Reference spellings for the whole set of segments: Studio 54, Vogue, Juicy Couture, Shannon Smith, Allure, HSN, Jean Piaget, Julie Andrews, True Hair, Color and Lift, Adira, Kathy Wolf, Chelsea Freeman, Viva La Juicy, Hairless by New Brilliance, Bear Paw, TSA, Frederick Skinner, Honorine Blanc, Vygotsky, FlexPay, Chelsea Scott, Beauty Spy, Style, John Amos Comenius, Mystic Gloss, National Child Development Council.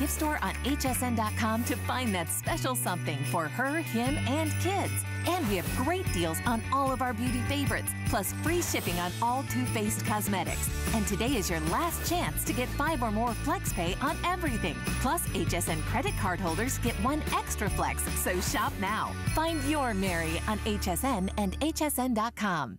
gift store on hsn.com to find that special something for her, him, and kids. And we have great deals on all of our beauty favorites, plus free shipping on all Too Faced cosmetics. And today is your last chance to get 5 or more FlexPay on everything. Plus, HSN credit card holders get 1 extra Flex, so shop now. Find your Mary on HSN and hsn.com.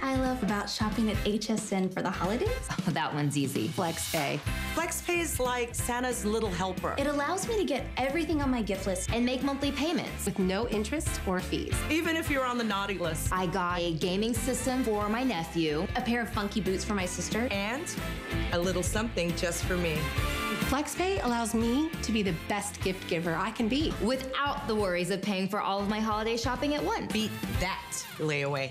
I love about shopping at HSN for the holidays? Oh, that one's easy. FlexPay. FlexPay is like Santa's little helper. It allows me to get everything on my gift list and make monthly payments with no interest or fees. Even if you're on the naughty list. I got a gaming system for my nephew, a pair of funky boots for my sister, and a little something just for me. FlexPay allows me to be the best gift giver I can be without the worries of paying for all of my holiday shopping at once. Beat that layaway.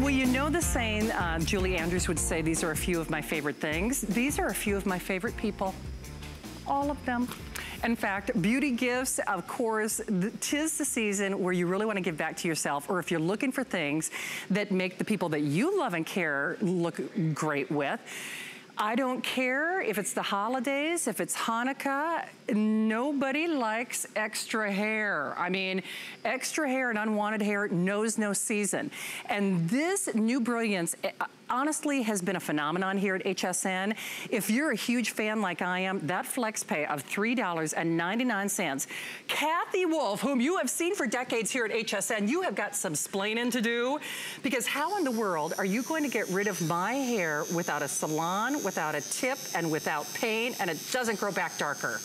Well, you know the saying, Julie Andrews would say, these are a few of my favorite things. These are a few of my favorite people. All of them. In fact, beauty gifts, of course, tis the season where you really want to give back to yourself, or if you're looking for things that make the people that you love and care look great with. I don't care if it's the holidays, if it's Hanukkah, nobody likes extra hair. I mean, extra hair and unwanted hair knows no season. And this New Brilliance, honestly, has been a phenomenon here at HSN. If you're a huge fan like I am, that flex pay of $3.99. Kathy Wolf, whom you have seen for decades here at HSN, you have got some splaining to do, because how in the world are you going to get rid of my hair without a salon, without a tip, and without pain, and it doesn't grow back darker?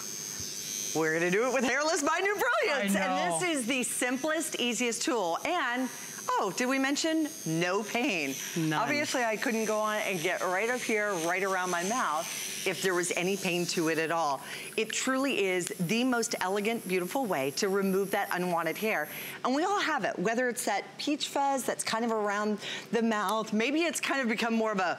We're gonna do it with Hairless by New Brilliance. And this is the simplest, easiest tool. And oh, did we mention no pain? None. Obviously, I couldn't go on and get right up here, right around my mouth, if there was any pain to it at all. It truly is the most elegant, beautiful way to remove that unwanted hair. And we all have it, whether it's that peach fuzz that's kind of around the mouth. Maybe it's kind of become more of a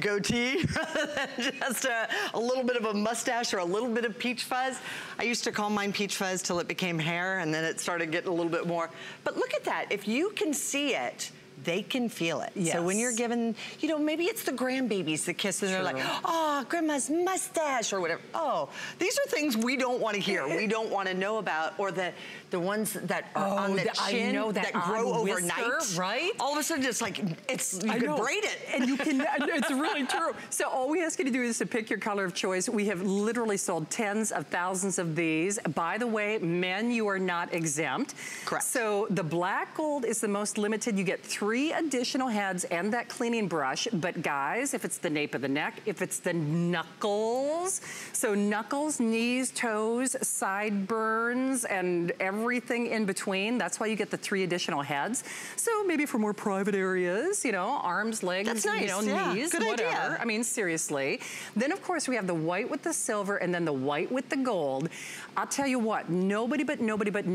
goatee rather than just a little bit of a mustache or a little bit of peach fuzz. I used to call mine peach fuzz till it became hair, and then it started getting a little bit more. But look at that. If you can see it, they can feel it. Yes. So when you're given, you know, maybe it's the grandbabies that kiss and they're like, oh, grandma's mustache or whatever. Oh, these are things we don't want to hear. We don't want to know about. Or the ones that are on the chin, I know that grow overnight. Whisker, right? All of a sudden it's like, you can braid it. And you can, it's really true. So all we ask you to do is to pick your color of choice. We have literally sold tens of thousands of these. By the way, men, you are not exempt. Correct. So the black gold is the most limited. You get 3 additional heads and that cleaning brush. But guys, if it's the nape of the neck, if it's the knuckles, so knuckles, knees, toes, sideburns, and everything in between, that's why you get the 3 additional heads. So maybe for more private areas, you know, arms, legs, that's nice. You know, knees, good whatever. Idea. I mean, seriously. Then of course we have the white with the silver and then the white with the gold. I'll tell you what, nobody but nobody at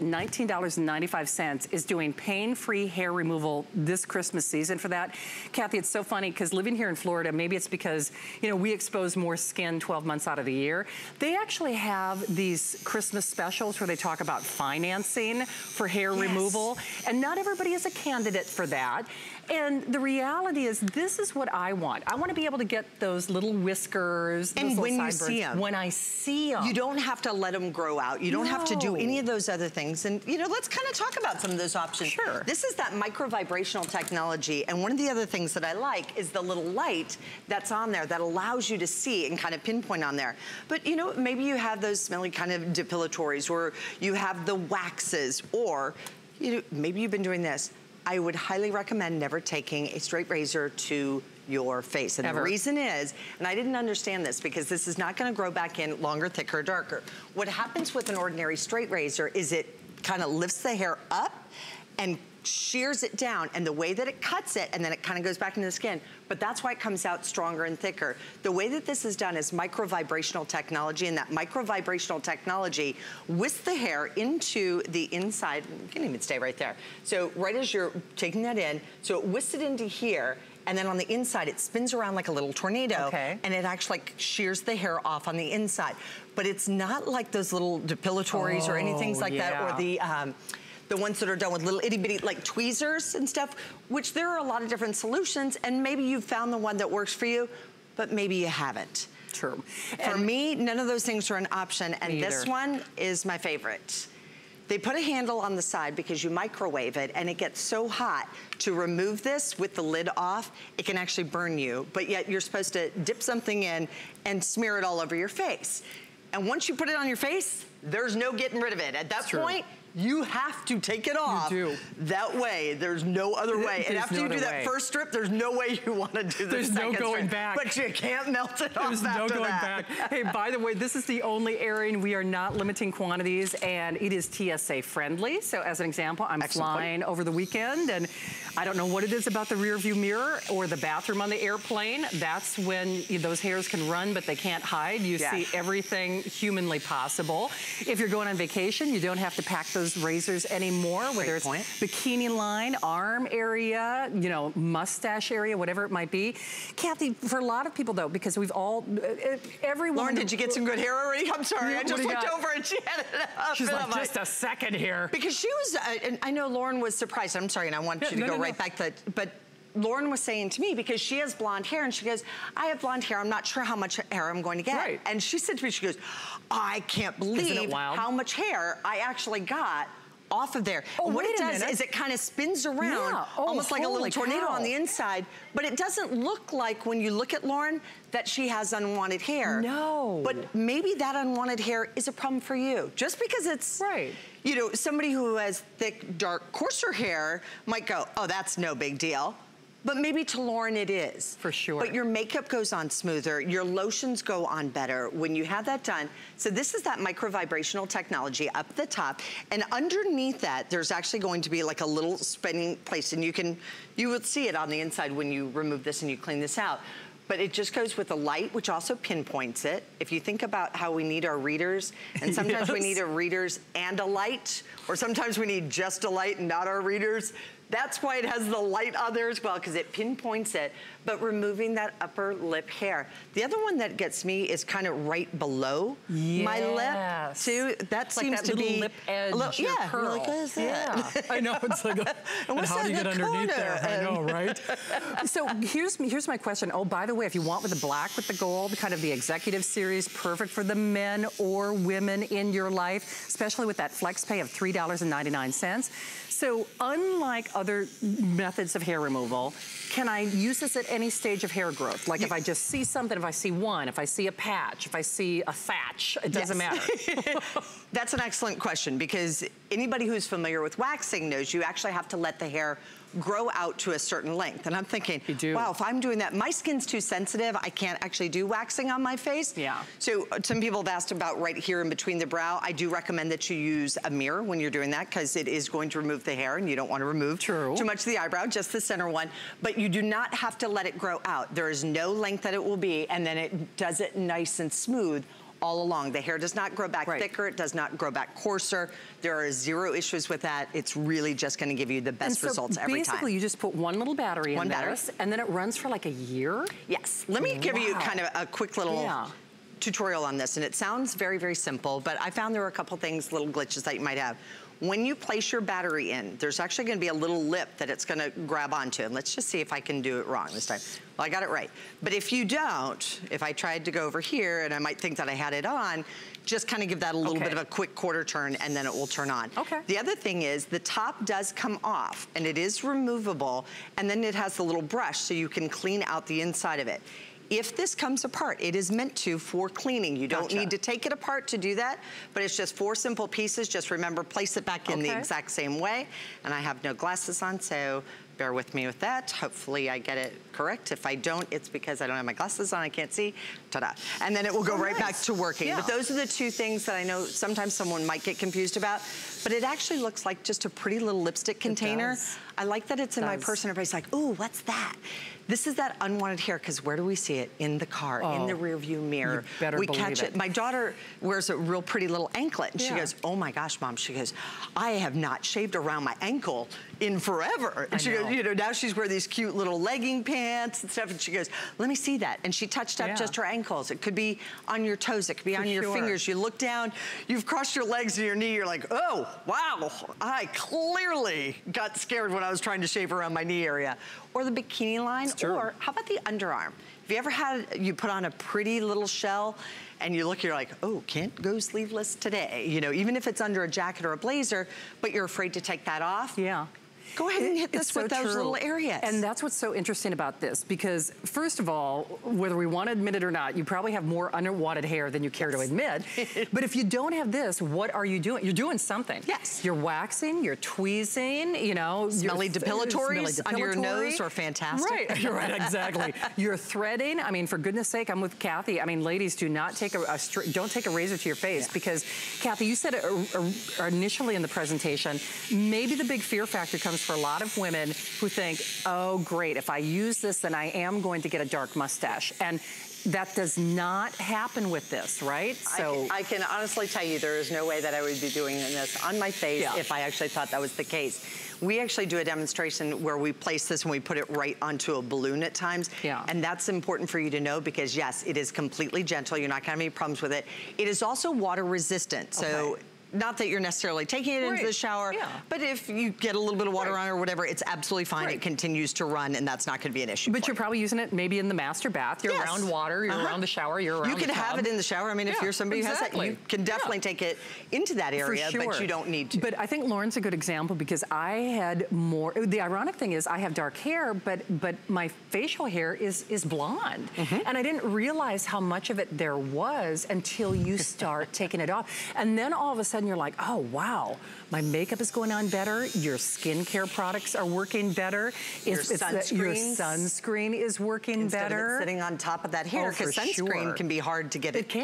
$19.95 is doing pain-free hair removal wonderful this Christmas season for that. Kathy, it's so funny because living here in Florida, maybe it's because, you know, we expose more skin 12 months out of the year. They actually have these Christmas specials where they talk about financing for hair removal. And not everybody is a candidate for that. And the reality is, this is what I want. I want to be able to get those little whiskers, and those when you see them, when I see them, you don't have to let them grow out. You don't have to do any of those other things. And you know, let's kind of talk about some of those options. Sure. This is that micro vibrational technology, and one of the other things that I like is the little light that's on there that allows you to see and kind of pinpoint on there. But you know, maybe you have those smelly kind of depilatories, or you have the waxes, or you know, maybe you've been doing this. I would highly recommend never taking a straight razor to your face. And the reason is, and I didn't understand this because this is not gonna grow back in longer, thicker, darker. What happens with an ordinary straight razor is it kind of lifts the hair up and shears it down, and the way that it cuts it, and then it kind of goes back into the skin. But that's why it comes out stronger and thicker. The way that this is done is micro vibrational technology, and that micro vibrational technology whisks the hair into the inside. You can't even stay right there. So right as you're taking that in, so it whisks it into here, and then on the inside, it spins around like a little tornado, and it actually shears the hair off on the inside. But it's not like those little depilatories or anything like that, or the ones that are done with little itty bitty like tweezers and stuff, which there are a lot of different solutions, and maybe you've found the one that works for you, but maybe you haven't. True. For me, none of those things are an option, and this one is my favorite. They put a handle on the side because you microwave it, and it gets so hot to remove this with the lid off, it can actually burn you, but yet you're supposed to dip something in and smear it all over your face. And once you put it on your face, there's no getting rid of it. At that point, you have to take it off. You do. That way, there's no other way. And after you do that first strip, there's no way you want to do the second strip. There's no going back. But you can't melt it off after that. There's no going back. Hey, by the way, this is the only airing. We are not limiting quantities, and it is TSA friendly. So as an example, I'm flying over the weekend, and I don't know what it is about the rear view mirror or the bathroom on the airplane. That's when those hairs can run, but they can't hide. You see everything humanly possible. If you're going on vacation, you don't have to pack those razors anymore, whether it's bikini line, arm area, you know, mustache area, whatever it might be. Kathy, for a lot of people though, because we've all, everyone. Lauren, did you get some good hair already? I'm sorry, I just looked over and she had it up. She's like, just a second here. Because she was, and I know Lauren was surprised, I'm sorry, and I want you to go right back to, but Lauren was saying to me, because she has blonde hair, and she goes, I have blonde hair, I'm not sure how much hair I'm going to get. Right. And she said to me, she goes, I can't believe how much hair I actually got off of there. Oh, what it does is it kind of spins around, almost like a little tornado on the inside, but it doesn't look like, when you look at Lauren, that she has unwanted hair. No. But maybe that unwanted hair is a problem for you. Just because it's, you know, somebody who has thick, dark, coarser hair might go, oh, that's no big deal. But maybe to Lauren it is. For sure. But your makeup goes on smoother, your lotions go on better when you have that done. So this is that micro vibrational technology up the top, and underneath that there's actually going to be like a little spinning place, and you can, you will see it on the inside when you remove this and you clean this out. But it just goes with the light, which also pinpoints it. If you think about how we need our readers, and sometimes we need our readers and a light, or sometimes we need just a light and not our readers. That's why it has the light on there as well, because it pinpoints it. But removing that upper lip hair. The other one that gets me is kind of right below my lip, too. That it's seems like that to be lip edge, a little, curl. Like, what is that? I know, it's like, and how do you get underneath there? I know, right? So here's my question. Oh, by the way, if you want with the black, with the gold, kind of the executive series, perfect for the men or women in your life, especially with that FlexPay of $3.99. So unlike other methods of hair removal, can I use this at any stage of hair growth? Like if I just see something, if I see one, if I see a patch, if I see a thatch, it doesn't matter. That's an excellent question, because anybody who's familiar with waxing knows you actually have to let the hair grow out to a certain length. And I'm thinking, wow, if I'm doing that, my skin's too sensitive, I can't actually do waxing on my face. So some people have asked about right here in between the brow. I do recommend that you use a mirror when you're doing that, because it is going to remove the hair, and you don't want to remove too much of the eyebrow, just the center one. But you do not have to let it grow out. There is no length that it will be, and then it does it nice and smooth all along. The hair does not grow back thicker. It does not grow back coarser. There are zero issues with that. It's really just going to give you the best results every time. Basically, you just put one little battery in this, and then it runs for like a year? Yes. Let me give you kind of a quick little... tutorial on this, and it sounds very, very simple, but I found there were a couple things, little glitches that you might have. When you place your battery in, there's actually gonna be a little lip that it's gonna grab onto, and let's just see if I can do it wrong this time. Well, I got it right. But if you don't, if I tried to go over here, and I might think that I had it on, just kind of give that a little bit of a quick quarter turn, and then it will turn on. Okay. The other thing is, the top does come off, and it is removable, and then it has the little brush, so you can clean out the inside of it. If this comes apart, it is meant to for cleaning. You don't need to take it apart to do that, but it's just four simple pieces. Just remember, place it back in the exact same way. And I have no glasses on, so bear with me with that. Hopefully I get it correct. If I don't, it's because I don't have my glasses on, I can't see. Ta-da. And then it will go right back to working. Yeah. But those are the two things that I know sometimes someone might get confused about. But it actually looks like just a pretty little lipstick container. I like that it's in my purse and everybody's like, ooh, what's that? This is that unwanted hair, because where do we see it? In the car, in the rear view mirror. We catch it. My daughter wears a real pretty little anklet, and she goes, oh my gosh, Mom, she goes, I have not shaved around my ankle in forever. And she goes, you know, now she's wearing these cute little legging pants and stuff, and she goes, let me see that. And she touched up just her ankles. It could be on your toes, it could be on your fingers. You look down, you've crossed your legs and your knee, you're like, oh, wow, I clearly got scared when I was trying to shave around my knee area. Or the bikini line, or how about the underarm? Have you ever had, you put on a pretty little shell and you look, you're like, oh, can't go sleeveless today. You know, even if it's under a jacket or a blazer, but you're afraid to take that off. Yeah. Go ahead and hit this with those little areas. And that's what's so interesting about this, because first of all, whether we want to admit it or not, you probably have more unwanted hair than you care to admit. But if you don't have this, what are you doing? You're doing something. Yes. You're waxing, you're tweezing, you know. Smelly depilatories under your nose are fantastic. Right, you're right, exactly. You're threading. I mean, for goodness sake, I'm with Kathy. I mean, ladies, do not take a razor to your face, because, Kathy, you said initially in the presentation, maybe the big fear factor comes for a lot of women who think, oh great, if I use this, then I am going to get a dark mustache. And that does not happen with this, right? So I can honestly tell you, there is no way that I would be doing this on my face if I actually thought that was the case. We actually do a demonstration where we place this and we put it right onto a balloon at times. Yeah. And that's important for you to know, because yes, it is completely gentle. You're not gonna have any problems with it. It is also water resistant. So. Not that you're necessarily taking it into the shower, but if you get a little bit of water on or whatever, it's absolutely fine. It continues to run, and that's not going to be an issue. But you're probably using it maybe in the master bath. You're around water, you're around the shower, you're around the tub. You can have it in the shower. I mean, if you're somebody who has that, you can definitely take it into that area, but you don't need to. But I think Lauren's a good example, because I had more, the ironic thing is I have dark hair, but my facial hair is blonde. And I didn't realize how much of it there was until you start taking it off. And then all of a sudden, you're like, oh wow, my makeup is going on better, your skincare products are working better, your sunscreen is working better. Instead of it sitting on top of that hair, because sunscreen can be hard to get it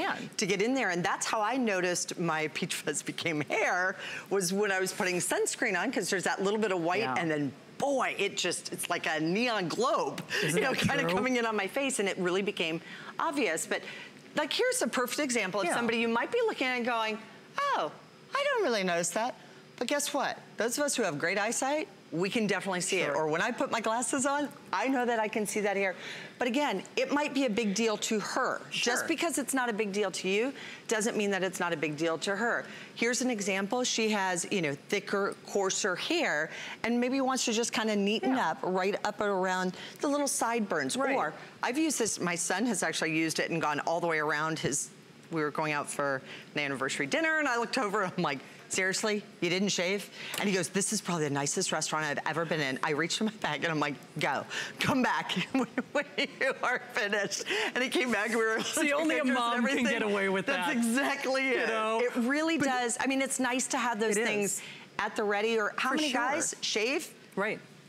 in there. And that's how I noticed my peach fuzz became hair, was when I was putting sunscreen on, because there's that little bit of white and then boy, it just, it's like a neon globe, you know, kind of coming in on my face, and it really became obvious. But like, here's a perfect example of somebody you might be looking at and going, oh, I don't really notice that. But guess what? Those of us who have great eyesight, we can definitely see it. Or when I put my glasses on, I know that I can see that hair. But again, it might be a big deal to her. Just because it's not a big deal to you doesn't mean that it's not a big deal to her. Here's an example. She has, you know, thicker, coarser hair, and maybe wants to just kind of neaten up right up and around the little sideburns. Or I've used this, my son has actually used it and gone all the way around his. We were going out for an anniversary dinner, and I looked over and I'm like, seriously, you didn't shave? And he goes, this is probably the nicest restaurant I've ever been in. I reached in my bag and I'm like, go, come back when you are finished. And he came back and we were See, only a mom can get away with that. That's exactly it. You know? It really does. I mean, it's nice to have those things at the ready. Or how many guys shave?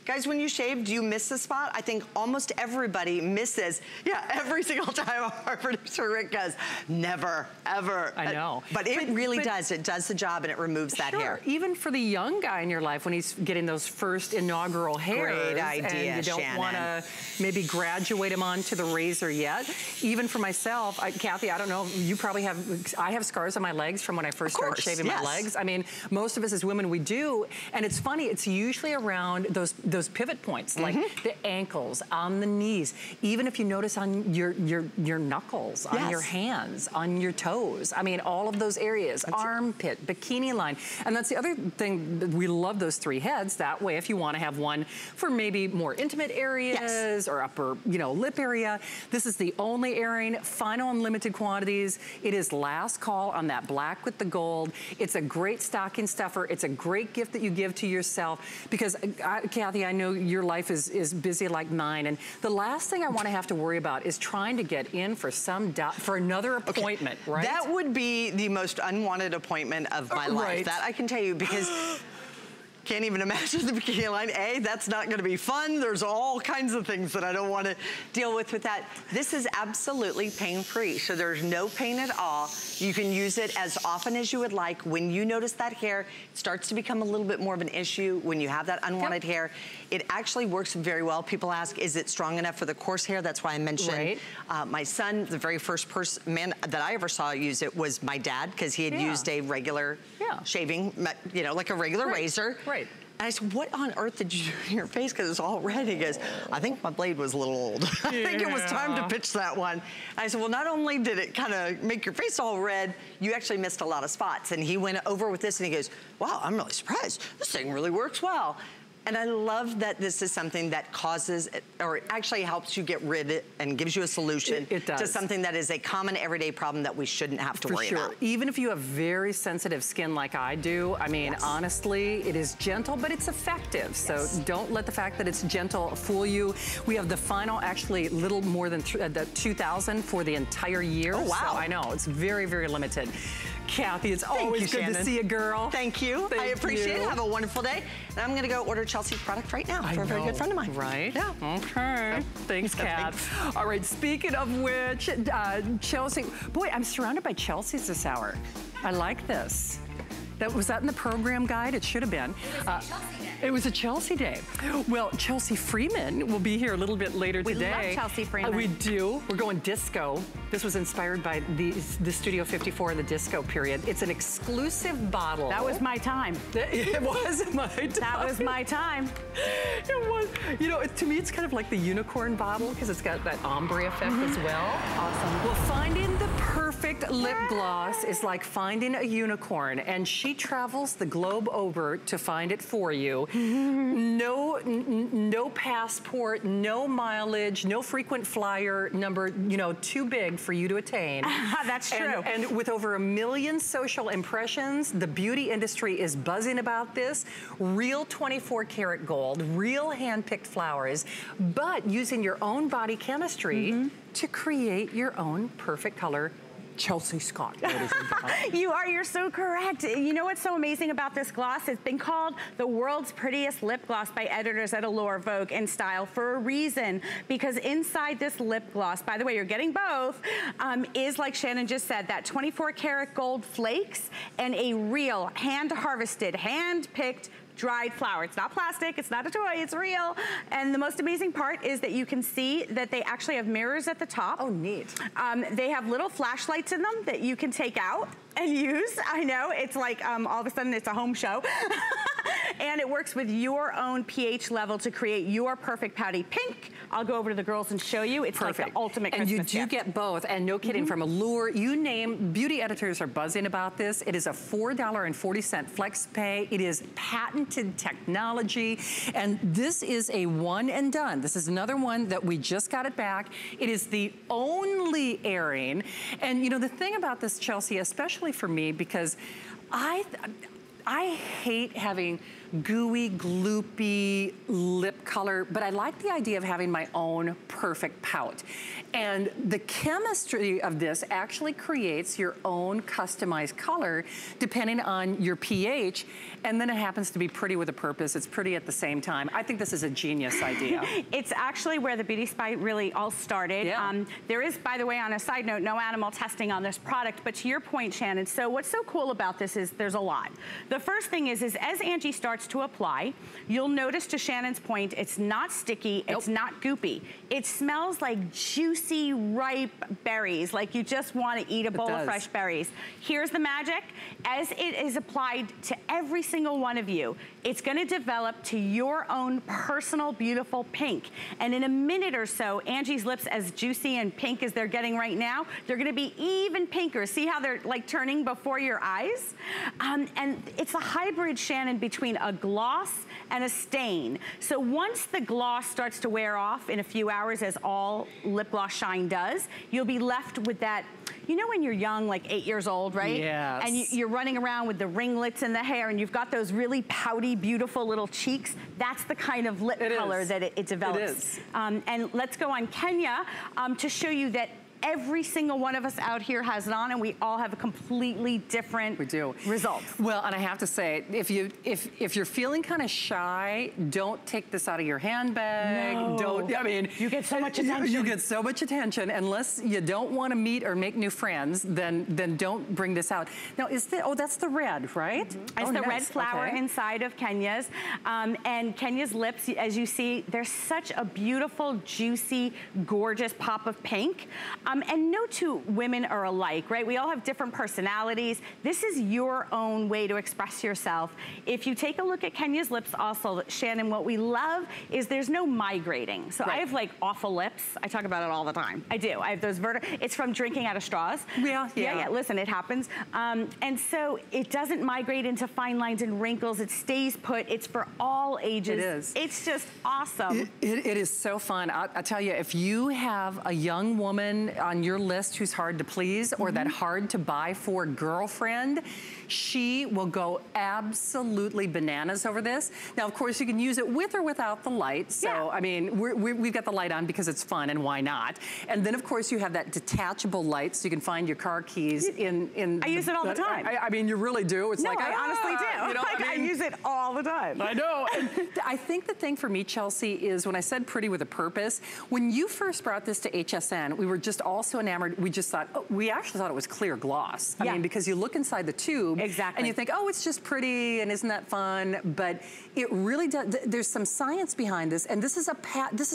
Guys, when you shave, do you miss the spot? I think almost everybody misses. Yeah, every single time our producer Rick goes, never, ever. I know. But it really does. It does the job and it removes that hair. Even for the young guy in your life when he's getting those first inaugural hairs. Great idea, and you don't want to maybe graduate him onto the razor yet. Even for myself, Kathy, I don't know, you probably have, I have scars on my legs from when I first started shaving my legs. I mean, most of us as women, we do. And it's funny, it's usually around those pivot points, like the ankles, on the knees, even if you notice on your knuckles, on your hands, on your toes. I mean, all of those areas, armpit, bikini line. And that's the other thing, we love those three heads. That way, if you want to have one for maybe more intimate areas or upper, you know, lip area, this is the only airing, final and limited quantities. It is last call on that black with the gold. It's a great stocking stuffer. It's a great gift that you give to yourself because, Kathy, I know your life is busy like mine, and the last thing I want to have to worry about is trying to get in for another appointment, right? That would be the most unwanted appointment of my life. That I can tell you because... Can't even imagine the bikini line. A, that's not gonna be fun. There's all kinds of things that I don't wanna deal with that. This is absolutely pain-free, so there's no pain at all. You can use it as often as you would like. When you notice that hair starts to become a little bit more of an issue, when you have that unwanted hair, it actually works very well. People ask, is it strong enough for the coarse hair? That's why I mentioned my son, the very first man that I ever saw use it was my dad, because he had used a regular shaving, you know, like a regular razor. Right. And I said, what on earth did you do in your face? Because it's all red. He goes, I think my blade was a little old. I think it was time to pitch that one. And I said, well, not only did it kind of make your face all red, you actually missed a lot of spots. And he went over with this and he goes, wow, I'm really surprised. This thing really works well. And I love that this is something that causes, or actually helps you get rid of it and gives you a solution to something that is a common everyday problem that we shouldn't have to worry about. Even if you have very sensitive skin like I do, I mean, honestly, it is gentle, but it's effective. So don't let the fact that it's gentle fool you. We have the final, actually, little more than the 2,000 for the entire year. Oh, wow. So I know, it's very, very limited. Kathy, it's always good to see a girl. Thank you. I appreciate it. Have a wonderful day. And I'm going to go order Chelsea product right now for a very good friend of mine. Right? Yeah. Okay. Thanks, Kat. Thanks. All right, speaking of which, Chelsea. Boy, I'm surrounded by Chelseas this hour. I like this. Was that in the program guide? It should have been. It was a Chelsea day. Well, Chelsea Freeman will be here a little bit later today. We love Chelsea Freeman. We do. We're going disco. This was inspired by the Studio 54 and the disco period. It's an exclusive bottle. That was my time. It was my time. That was my time. It was. You know, to me, it's kind of like the unicorn bottle because it's got that ombre effect as well. Awesome. Well, finding the perfect lip gloss is like finding a unicorn, and she travels the globe over to find it for you. No passport, no mileage, no frequent flyer number, you know, too big for you to attain. That's true. And with over 1 million social impressions, the beauty industry is buzzing about this. Real 24 karat gold, real hand-picked flowers, but using your own body chemistry to create your own perfect color. Chelsea Scott. You're so correct. You know what's so amazing about this gloss? It's been called the world's prettiest lip gloss by editors at Allure, Vogue, and Style for a reason, because inside this lip gloss, by the way, you're getting both, is, like Shannon just said, that 24 karat gold flakes and a real hand-harvested, hand-picked, dried flower. It's not plastic, it's not a toy, it's real. And the most amazing part is that you can see that they actually have mirrors at the top. Oh, neat. They have little flashlights in them that you can take out and use. I know, it's like all of a sudden it's a home show. And it works with your own pH level to create your perfect pouty pink. I'll go over to the girls and show you. It's like the ultimate Christmas gift. And you do get both, and no kidding, from Allure, you name, beauty editors are buzzing about this. It is a $4.40 FlexPay. It is patented technology, and this is a one and done. This is another one that we just got it back. It is the only airing, and you know, the thing about this, Chelsea, especially for me, because I hate having gooey, gloopy lip color, but I like the idea of having my own perfect palette. And the chemistry of this actually creates your own customized color depending on your pH, and then it happens to be pretty with a purpose. It's pretty at the same time. I think this is a genius idea. It's actually where the Beauty Spy really all started. Yeah. There is, by the way, on a side note, no animal testing on this product, but to your point, Shannon, so what's so cool about this is there's a lot. The first thing is as Angie starts to apply, you'll notice, to Shannon's point, it's not sticky, it's not goopy. It smells like juicy, ripe berries, like you just want to eat a bowl of fresh berries. Here's the magic. As it is applied to every single one of you, it's going to develop to your own personal, beautiful pink. And in a minute or so, Angie's lips, as juicy and pink as they're getting right now, they're going to be even pinker. See how they're like turning before your eyes? And it's a hybrid, Shannon, between a gloss and a stain. So once the gloss starts to wear off in a few hours, as all lip gloss shine does, you'll be left with that, you know, when you're young, like 8 years old, right? Yes. And you're running around with the ringlets in the hair and you've got those really pouty, beautiful little cheeks. That's the kind of lip color that it develops. It is. And let's go on Kenya to show you that every single one of us out here has it on, and we all have a completely different result. Well, and I have to say, if you're feeling kind of shy, don't take this out of your handbag. No. Don't. I mean, you get so much attention. You get so much attention. Unless you don't want to meet or make new friends, then don't bring this out. Now, is the that's the red, right? Mm-hmm. It's the red flower inside of Kenya's, and Kenya's lips, as you see, they're such a beautiful, juicy, gorgeous pop of pink. And no two women are alike, right? We all have different personalities. This is your own way to express yourself. If you take a look at Kenya's lips also, Shannon, what we love is there's no migrating. So I have like awful lips. I talk about it all the time. I do. I have those it's from drinking out of straws. Yeah. Listen, it happens. And so it doesn't migrate into fine lines and wrinkles. It stays put. It's for all ages. It is. It's just awesome. It is so fun. I tell you, if you have a young woman on your list who's hard to please, or that hard to buy for girlfriend, she will go absolutely bananas over this. Now, of course, you can use it with or without the light. So, I mean, we've got the light on because it's fun, and why not? And then, of course, you have that detachable light, so you can find your car keys in. I use it all the time. I mean, you really do. It's like, I honestly do. You know, like, I use it all the time. I know. And I think the thing for me, Chelsea, is when I said pretty with a purpose, when you first brought this to HSN, we were just all so enamored. We just thought, we actually thought it was clear gloss. I mean, because you look inside the tube. And you think, oh, it's just pretty, and isn't that fun? But it really does. There's some science behind this, and this is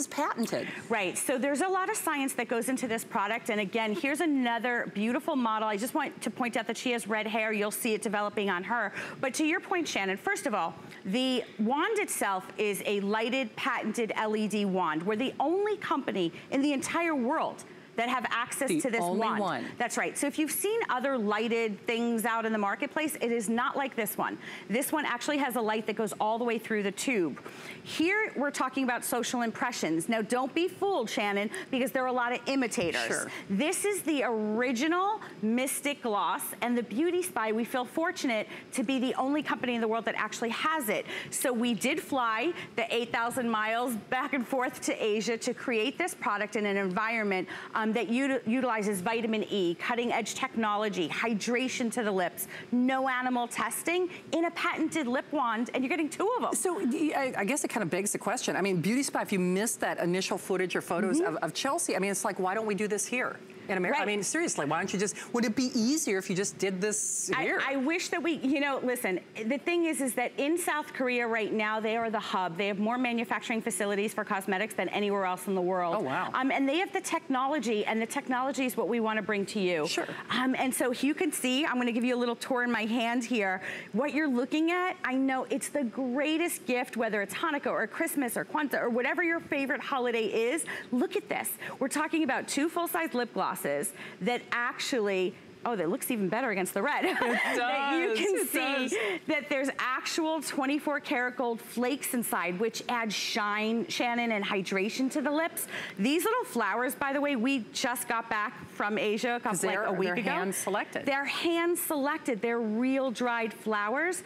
patented. Right. So there's a lot of science that goes into this product. And again, here's another beautiful model. I just want to point out that she has red hair. You'll see it developing on her. But to your point, Shannon, first of all, the wand itself is a lighted, patented LED wand. We're the only company in the entire world that have access to this wand. That's right. So if you've seen other lighted things out in the marketplace, it is not like this one. This one actually has a light that goes all the way through the tube. Here, we're talking about social impressions. Now, don't be fooled, Shannon, because there are a lot of imitators. Sure. This is the original Mystic Gloss, and the Beauty Spy, we feel fortunate to be the only company in the world that actually has it. So we did fly the 8,000 miles back and forth to Asia to create this product in an environment that utilizes vitamin E, cutting edge technology, hydration to the lips, no animal testing, in a patented lip wand, and you're getting two of them. So I guess it kind of begs the question. I mean, Beauty Spy, if you missed that initial footage or photos of Chelsea, I mean, it's like, why don't we do this here? In America, I mean, seriously, why don't you just, would it be easier if you just did this here? I wish that we, you know, listen, the thing is that in South Korea right now, they are the hub. They have more manufacturing facilities for cosmetics than anywhere else in the world. Oh, wow. And they have the technology, and the technology is what we want to bring to you. Sure. And so you can see, I'm going to give you a little tour in my hand here. What you're looking at, I know it's the greatest gift, whether it's Hanukkah or Christmas or Kwanzaa or whatever your favorite holiday is. Look at this. We're talking about two full-size lip gloss that actually oh, that looks even better against the red. It does. That you can see that there's actual 24 karat gold flakes inside, which add shine, Shannon, and hydration to the lips. These little flowers, by the way, we just got back from Asia a couple, like a week ago. They're hand selected. They're hand selected. They're real dried flowers.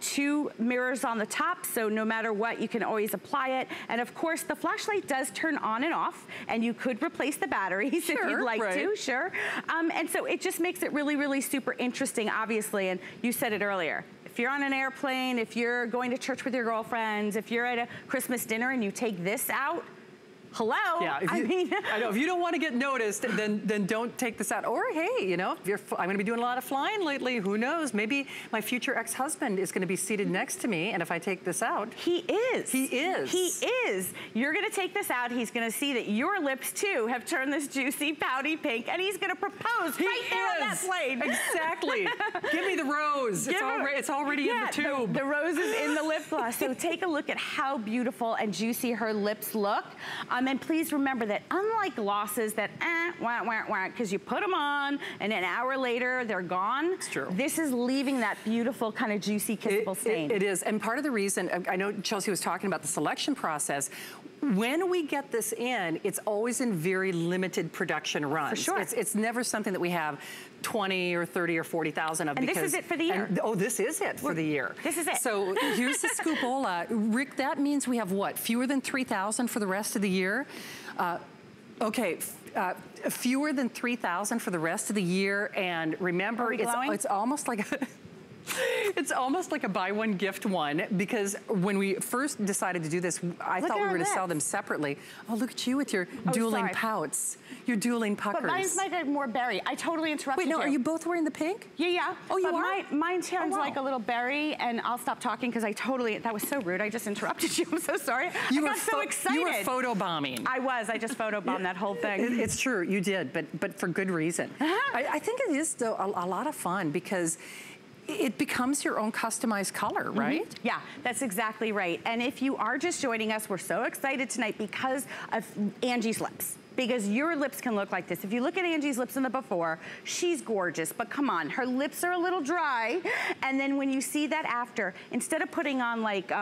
2 mirrors on the top, so no matter what, you can always apply it. And of course, the flashlight does turn on and off, and you could replace the batteries if you'd like to, sure. And so it just makes it really, really super interesting, obviously, and you said it earlier. If you're on an airplane, if you're going to church with your girlfriends, if you're at a Christmas dinner and you take this out, hello? Yeah, if you, I know, if you don't want to get noticed, then don't take this out. Or hey, you know, if you're, I'm going to be doing a lot of flying lately. Who knows? Maybe my future ex-husband is going to be seated next to me, and if I take this out, he is. He is. He is. You're going to take this out. He's going to see that your lips too have turned this juicy, pouty pink, and he's going to propose right there on that plane. Exactly. Give me the rose. It's already, yeah, in the tube. The rose is in the lip gloss. So take a look at how beautiful and juicy her lips look. And please remember that unlike glosses that, because you put them on and an hour later they're gone. It's true. This is leaving that beautiful kind of juicy, kissable stain. It is, and part of the reason, I know Chelsea was talking about the selection process. When we get this in, it's always in very limited production runs. For sure. It's never something that we have 20 or 30 or 40,000 of. And because, this is it for the year. And, oh, this is it for the year. This is it. So here's the Scoop-Ola. Rick, that means we have what? Fewer than 3,000 for the rest of the year? Okay. Fewer than 3,000 for the rest of the year. And remember, it's almost like... It's almost like a buy one, gift one, because when we first decided to do this, I thought we were going to sell them separately. Oh, look at you with your dueling pouts, your dueling puckers. But mine's like more berry. I totally interrupted you. Wait, no, are you both wearing the pink? Yeah, yeah. Oh, you are? Mine turns like a little berry, and I'll stop talking because I totally, that was so rude. I just interrupted you. I'm so sorry. I got so excited. You were photobombing. I was. I just photobombed that whole thing. It's true. You did, but for good reason. I think it is, though, a lot of fun because... It becomes your own customized color, right? Mm-hmm. Yeah, that's exactly right. And if you are just joining us, we're so excited tonight because of Angie's lips. Because your lips can look like this. If you look at Angie's lips in the before, she's gorgeous, but come on, her lips are a little dry. And then when you see that after, instead of putting on like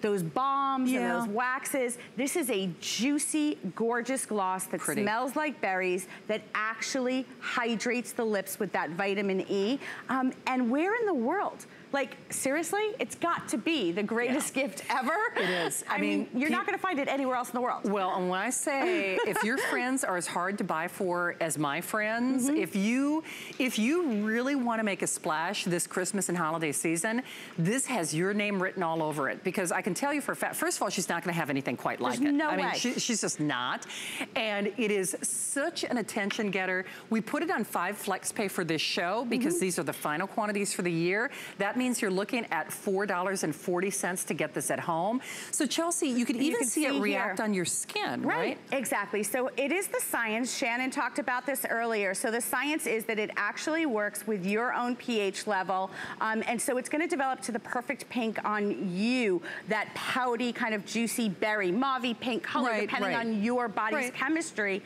those balms and those waxes, this is a juicy, gorgeous gloss that smells like berries, that actually hydrates the lips with that vitamin E. And where in the world? Like, seriously, it's got to be the greatest gift ever. It is. I mean you're not going to find it anywhere else in the world. Well, and when I say, if your friends are as hard to buy for as my friends, if you really want to make a splash this Christmas and holiday season, this has your name written all over it. Because I can tell you for a fact, first of all, she's not going to have anything quite like it. No way. I mean, she's just not. And it is such an attention getter. We put it on 5 FlexPay for this show because these are the final quantities for the year. That means you're looking at $4.40 to get this at home. So Chelsea, you could even see it react on your skin, right? Exactly. So it is the science. Shannon talked about this earlier. So the science is that it actually works with your own pH level. And so it's going to develop to the perfect pink on you, that pouty kind of juicy berry, mauve-y pink color, depending on your body's chemistry.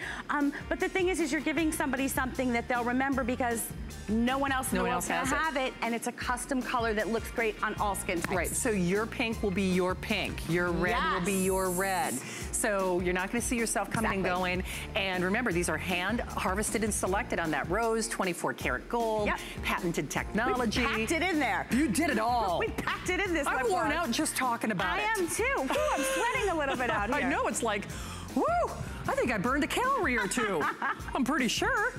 But the thing is you're giving somebody something that they'll remember because no one else in the world can have it. And it's a custom color that looks great on all skin types. Right, so your pink will be your pink. Your red will be your red. So you're not gonna see yourself coming and going. And remember, these are hand harvested and selected on that rose, 24 karat gold, patented technology. We packed it in there. You did it all. We packed it in this. I'm worn out just talking about it. I am too. Ooh, I'm sweating a little bit out here. I know, it's like, woo, I think I burned a calorie or two. I'm pretty sure.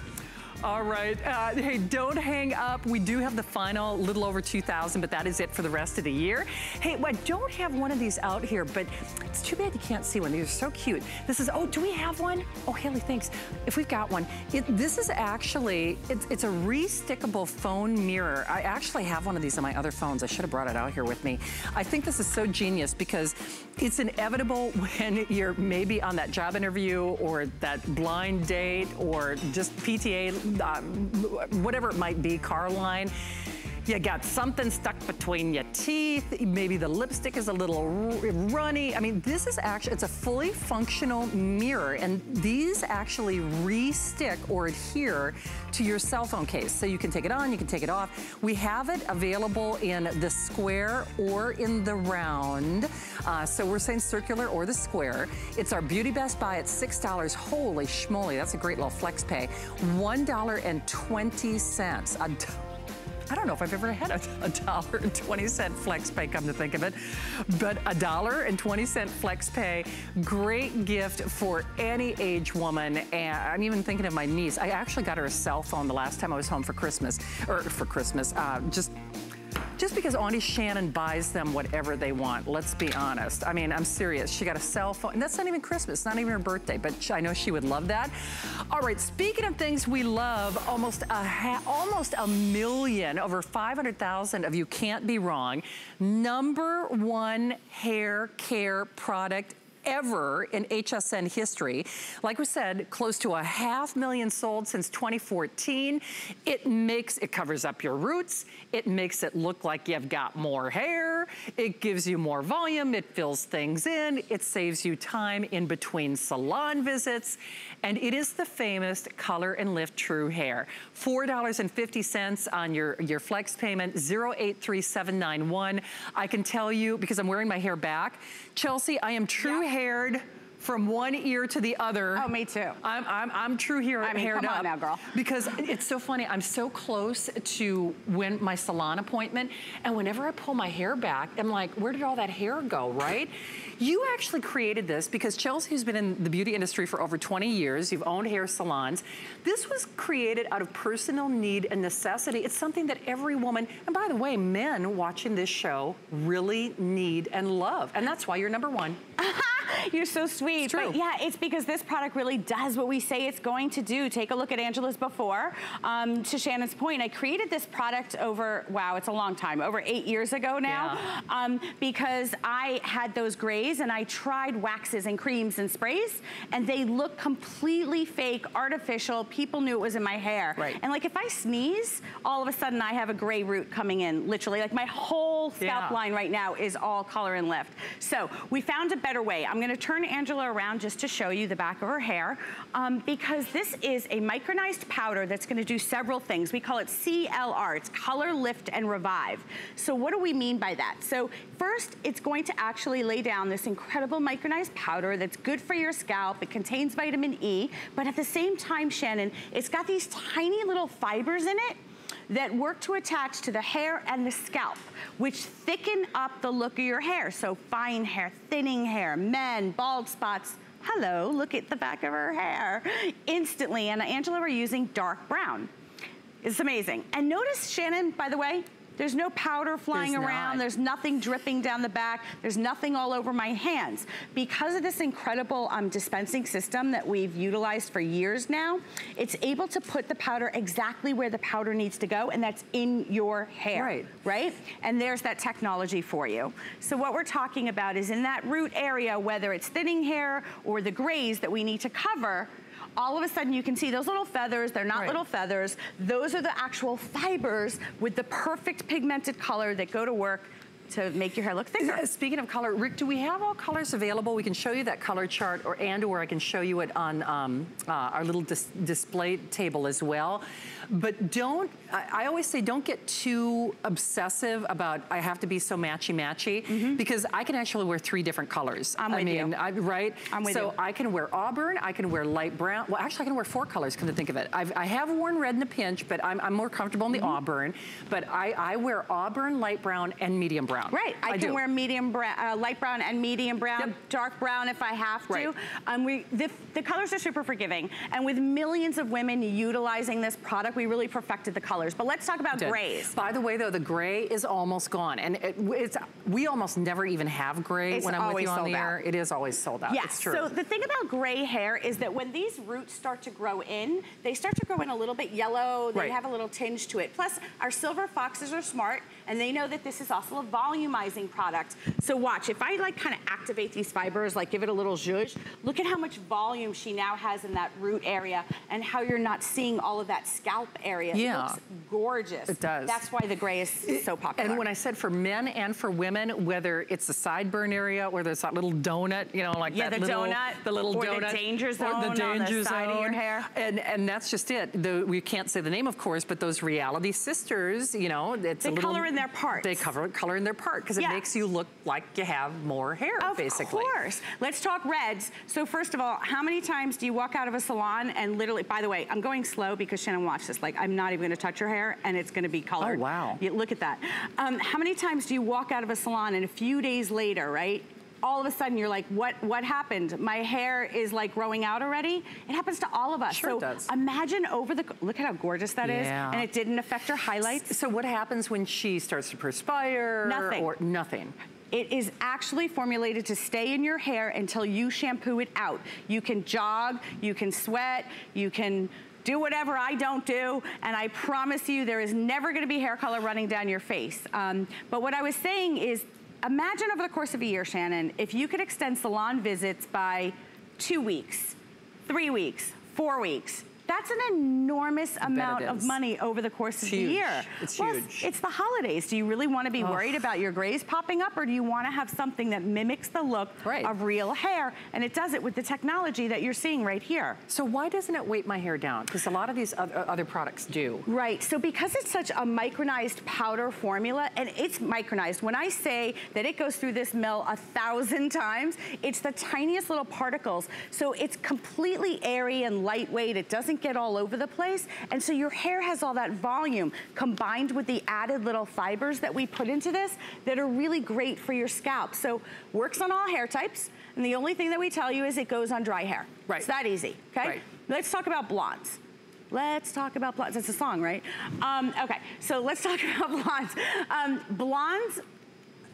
All right, hey, don't hang up. We do have the final little over 2,000, but that is it for the rest of the year. Hey, well, I don't have one of these out here, but it's too bad you can't see one. These are so cute. This is, oh, do we have one? Oh, Haley, thanks. If we've got one. This is actually, it's a restickable phone mirror. I actually have one of these on my other phones. I should have brought it out here with me. I think this is so genius because it's inevitable when you're maybe on that job interview or that blind date or just PTA, whatever it might be, car line. you got something stuck between your teeth, maybe the lipstick is a little runny. I mean, this is actually, it's a fully functional mirror, and these actually re-stick or adhere to your cell phone case. So you can take it on, you can take it off. We have it available in the square or in the round. So we're saying circular or the square. It's our Beauty Best Buy at $6. Holy schmoly, that's a great little flex pay. $1.20. I don't know if I've ever had a $1.20 flex pay, come to think of it, but a $1.20 flex pay, great gift for any age woman. And I'm even thinking of my niece. I actually got her a cell phone the last time I was home for Christmas, just because Auntie Shannon buys them whatever they want, let's be honest. I mean, I'm serious. She got a cell phone, and that's not even Christmas, not even her birthday, but I know she would love that. All right, speaking of things we love, almost a million, over 500,000 of you can't be wrong. #1 hair care product ever in HSN history. Like we said, close to 500,000 sold since 2014. It covers up your roots. It makes it look like you've got more hair. It gives you more volume. It fills things in. It saves you time in between salon visits. And it is the famous Color and Lift True Hair. $4.50 on your flex payment, 083791. I can tell you, because I'm wearing my hair back, Chelsea, I am true haired from one ear to the other. Oh, me too. I'm true haired up. I mean, come on now, girl. Because it's so funny, I'm so close to when my salon appointment, and whenever I pull my hair back, I'm like, where did all that hair go, right? You actually created this because Chelsea has been in the beauty industry for over 20 years. You've owned hair salons. This was created out of personal need and necessity. It's something that every woman, and by the way, men watching this show really need and love. And that's why you're #1. You're so sweet. It's true. But yeah, it's because this product really does what we say it's going to do. Take a look at Angela's before. To Shannon's point, I created this product over, wow, it's a long time, over 8 years ago now, yeah. Because I had those grays and I tried waxes and creams and sprays, and they looked completely fake, artificial. People knew it was in my hair. Right. And like if I sneeze, all of a sudden I have a gray root coming in, literally. Like my whole scalp line right now is all Color and Lift. So we found a better way. I'm gonna turn Angela around just to show you the back of her hair, because this is a micronized powder that's gonna do several things. We call it CLR, it's Color, Lift, and Revive. So what do we mean by that? So first, it's going to actually lay down this incredible micronized powder that's good for your scalp. It contains vitamin E, but at the same time, Shannon, it's got these tiny little fibers in it that work to attach to the hair and the scalp, which thicken up the look of your hair. So fine hair, thinning hair, men, bald spots. Hello, look at the back of her hair. Instantly, and Angela, we're using dark brown. It's amazing. And notice, Shannon, by the way, there's no powder flying around. There's nothing dripping down the back. There's nothing all over my hands. Because of this incredible dispensing system that we've utilized for years now, it's able to put the powder exactly where the powder needs to go, and that's in your hair, right? And there's that technology for you. So what we're talking about is in that root area, whether it's thinning hair or the grays that we need to cover, all of a sudden you can see those little feathers. They're not little feathers. Those are the actual fibers with the perfect pigmented color that go to work to make your hair look thicker. Speaking of color, Rick, do we have all colors available? We can show you that color chart, or I can show you it on our little display table as well. But I always say don't get too obsessive about I have to be so matchy-matchy, because I can actually wear 3 different colors. I mean, right? I can wear auburn, I can wear light brown. Well, actually, I can wear 4 colors, come to think of it. I have worn red in a pinch, but I'm more comfortable in the auburn. But I wear auburn, light brown, and medium brown. Right, I can wear medium brown, light brown and medium brown, dark brown if I have to. The colors are super forgiving, and with millions of women utilizing this product, we really perfected the colors. But let's talk about grays. By the way, though, the gray is almost gone, and we almost never even have gray when I'm with you on the air. It is always sold out. Yes, it's true. So the thing about gray hair is that when these roots start to grow in, they start to grow in a little bit yellow. They have a little tinge to it. Plus, our silver foxes are smart. and they know that this is also a volumizing product. So watch, if I like kind of activate these fibers, like give it a little zhuzh, look at how much volume she now has in that root area and how you're not seeing all of that scalp area. Yeah. It looks gorgeous. It does. That's why the gray is so popular. And when I said for men and for women, whether it's the sideburn area, whether it's that little donut, you know, like yeah, that the little donut, the little or donut, the danger zone or the danger on the side zone. Of your hair. And that's just it. We can't say the name, of course, but those reality sisters, you know, it's they color in their part. They cover color in their part because it makes you look like you have more hair, basically. Of course. Let's talk reds. So first of all, how many times do you walk out of a salon and literally? By the way, I'm going slow because Shannon watched this. Like I'm not even going to touch your hair, and it's going to be colored. Oh wow! You, look at that. How many times do you walk out of a salon and a few days later, right? All of a sudden you're like, what happened? My hair is like growing out already. It happens to all of us. Sure, so it does. Imagine over the, look at how gorgeous that is. And it didn't affect her highlights. So what happens when she starts to perspire? Nothing. Or nothing. It is actually formulated to stay in your hair until you shampoo it out. You can jog, you can sweat, you can do whatever I don't do, and I promise you there is never gonna be hair color running down your face. But what I was saying is, imagine over the course of a year, Shannon, if you could extend salon visits by 2 weeks, 3 weeks, 4 weeks. That's an enormous amount of money over the course of the year. It's huge. It's the holidays. Do you really want to be worried about your grays popping up, or do you want to have something that mimics the look of real hair? And it does it with the technology that you're seeing right here. So why doesn't it weight my hair down? Because a lot of these other products do. Right. So because it's such a micronized powder formula, and it's micronized. When I say that it goes through this mill 1,000 times, it's the tiniest little particles. So it's completely airy and lightweight. It doesn't get all over the place, and so your hair has all that volume combined with the added little fibers that we put into this that are really great for your scalp. So works on all hair types, and the only thing that we tell you is it goes on dry hair. Right. It's that easy, okay? Right. Let's talk about blondes. Let's talk about blondes. That's a song, right? Okay, so let's talk about blondes. Blondes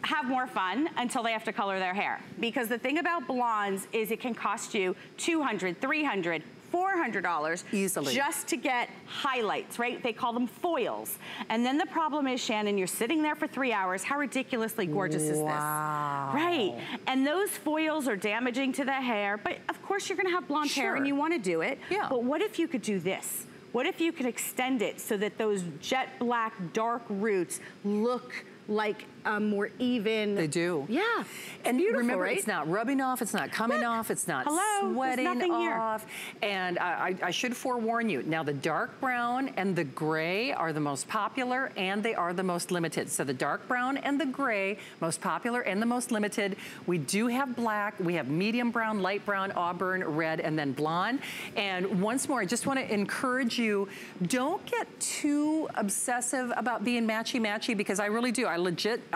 have more fun until they have to color their hair, because the thing about blondes is it can cost you $200, $300, $400 easily just to get highlights, right? They call them foils. And then the problem is, Shannon, you're sitting there for 3 hours. How ridiculously gorgeous is this? Right. And those foils are damaging to the hair, but of course you're gonna have blonde hair and you wanna do it. Yeah. But what if you could do this? What if you could extend it so that those jet black, dark roots look like more even. They do. Yeah. And beautiful, remember, right? It's not rubbing off, it's not coming off, it's not sweating off. Here. And I should forewarn you, now the dark brown and the gray are the most popular and they are the most limited. So the dark brown and the gray, most popular and the most limited. We do have black, we have medium brown, light brown, auburn, red, and then blonde. And once more, I just wanna encourage you, don't get too obsessive about being matchy-matchy, because I really do,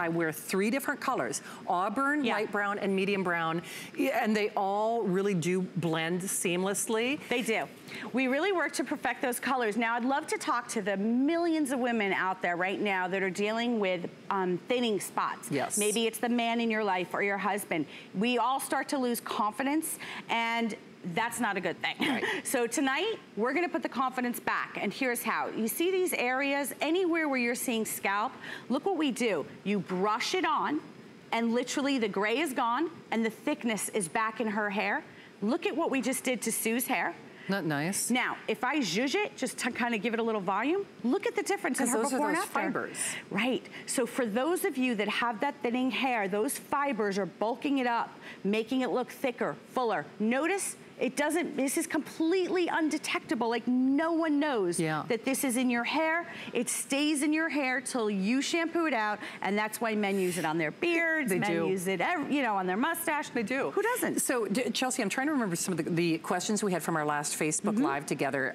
I wear 3 different colors, auburn, light brown, and medium brown, and they all really do blend seamlessly. They do. We really work to perfect those colors. Now, I'd love to talk to the millions of women out there right now that are dealing with thinning spots. Yes. Maybe it's the man in your life or your husband. We all start to lose confidence, and that's not a good thing. Right. So tonight, we're gonna put the confidence back, and here's how. You see these areas, anywhere where you're seeing scalp, look what we do. You brush it on, and literally the gray is gone, and the thickness is back in her hair. Look at what we just did to Sue's hair. Not nice. Now, if I zhuzh it, just to kind of give it a little volume, look at the difference in her before and after. Because those are those fibers. Right. So for those of you that have that thinning hair, those fibers are bulking it up, making it look thicker, fuller. Notice it doesn't, this is completely undetectable. Like no one knows that this is in your hair. It stays in your hair till you shampoo it out, and that's why men use it on their beards. They do. Men use it, you know, on their mustache. They do. Who doesn't? So Chelsea, I'm trying to remember some of the questions we had from our last Facebook Live together.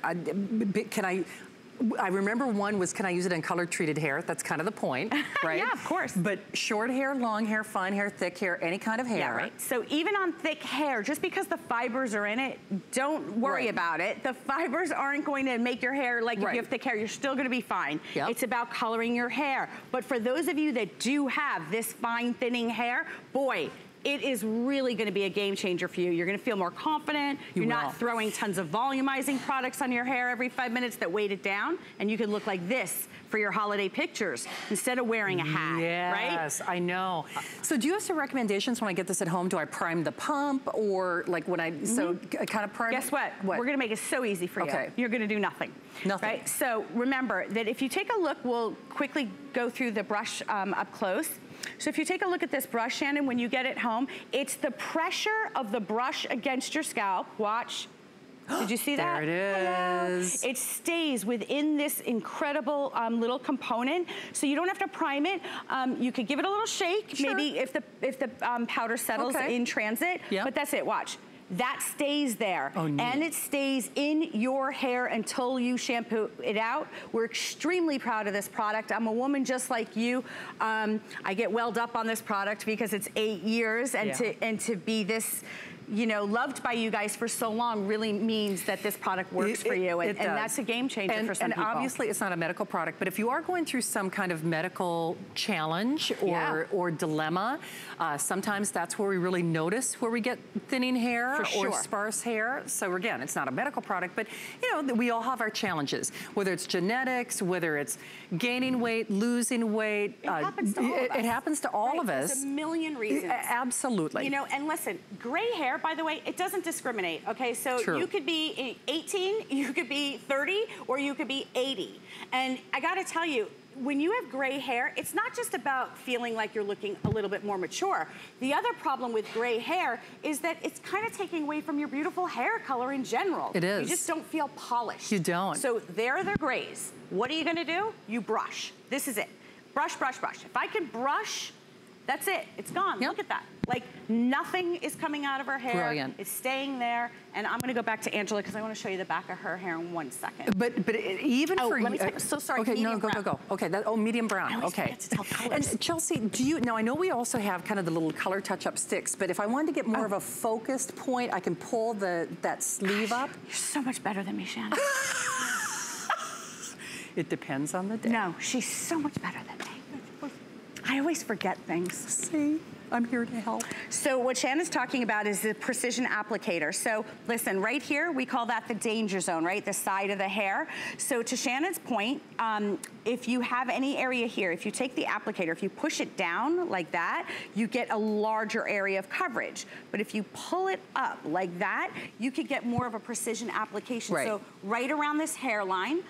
I remember one was, can I use it in color-treated hair? That's kind of the point, right? Yeah, of course. But short hair, long hair, fine hair, thick hair, any kind of hair. Yeah, right. So even on thick hair, just because the fibers are in it, don't worry about it. The fibers aren't going to make your hair, like if you have thick hair, you're still gonna be fine. Yep. It's about coloring your hair. But for those of you that do have this fine, thinning hair, boy, it is really going to be a game changer for you. You're going to feel more confident. You're not throwing tons of volumizing products on your hair every 5 minutes that weight it down, and you can look like this for your holiday pictures instead of wearing a hat, right? Yes, I know. So do you have some recommendations when I get this at home? Do I prime the pump or like when I, kind of prime? Guess what? We're going to make it so easy for you. Okay. You're going to do nothing. Nothing. Right? So remember that if you take a look, we'll quickly go through the brush up close. So if you take a look at this brush, Shannon, when you get it home, it's the pressure of the brush against your scalp. Watch. Did you see that? There it is. Hello. It stays within this incredible little component, so you don't have to prime it. You could give it a little shake, maybe if the powder settles in transit. Yep. But that's it. Watch. That stays there, and it stays in your hair until you shampoo it out. We're extremely proud of this product. I'm a woman just like you. I get welled up on this product because it's 8 years, and to be this, you know, loved by you guys for so long really means that this product works for you, and that's a game changer for some people. And obviously it's not a medical product, but if you are going through some kind of medical challenge or dilemma, sometimes that's where we really notice where we get thinning hair or sparse hair. So again, it's not a medical product, but you know, we all have our challenges, whether it's genetics, whether it's gaining weight, losing weight. It happens to all of us. It happens to all of us. There's a million reasons. Absolutely. You know, and listen, gray hair, by the way, it doesn't discriminate, okay? So you could be 18, you could be 30, or you could be 80. And I gotta tell you, when you have gray hair, it's not just about feeling like you're looking a little bit more mature. The other problem with gray hair is that it's kind of taking away from your beautiful hair color in general. It is. You just don't feel polished. You don't. So there are the grays. What are you gonna do? You brush. This is it. Brush, brush, brush. If I can brush, that's it. It's gone. Yep. Look at that. Like nothing is coming out of her hair. Brilliant. It's staying there. And I'm going to go back to Angela because I want to show you the back of her hair in 1 second. But even for let me take, so sorry. Okay, medium brown. Go. Okay. Medium brown. I always forget to tell colors. And Chelsea, do you now? I know we also have kind of the little color touch-up sticks, but if I wanted to get more of a focused point, I can pull that sleeve up. You're so much better than me, Shannon. It depends on the day. No, she's so much better than me. I always forget things. See, I'm here to help. So what Shannon's talking about is the precision applicator. So listen, right here, we call that the danger zone, right? The side of the hair. So to Shannon's point, if you have any area here, if you take the applicator, if you push it down like that, you get a larger area of coverage. But if you pull it up like that, you could get more of a precision application. Right. So right around this hairline,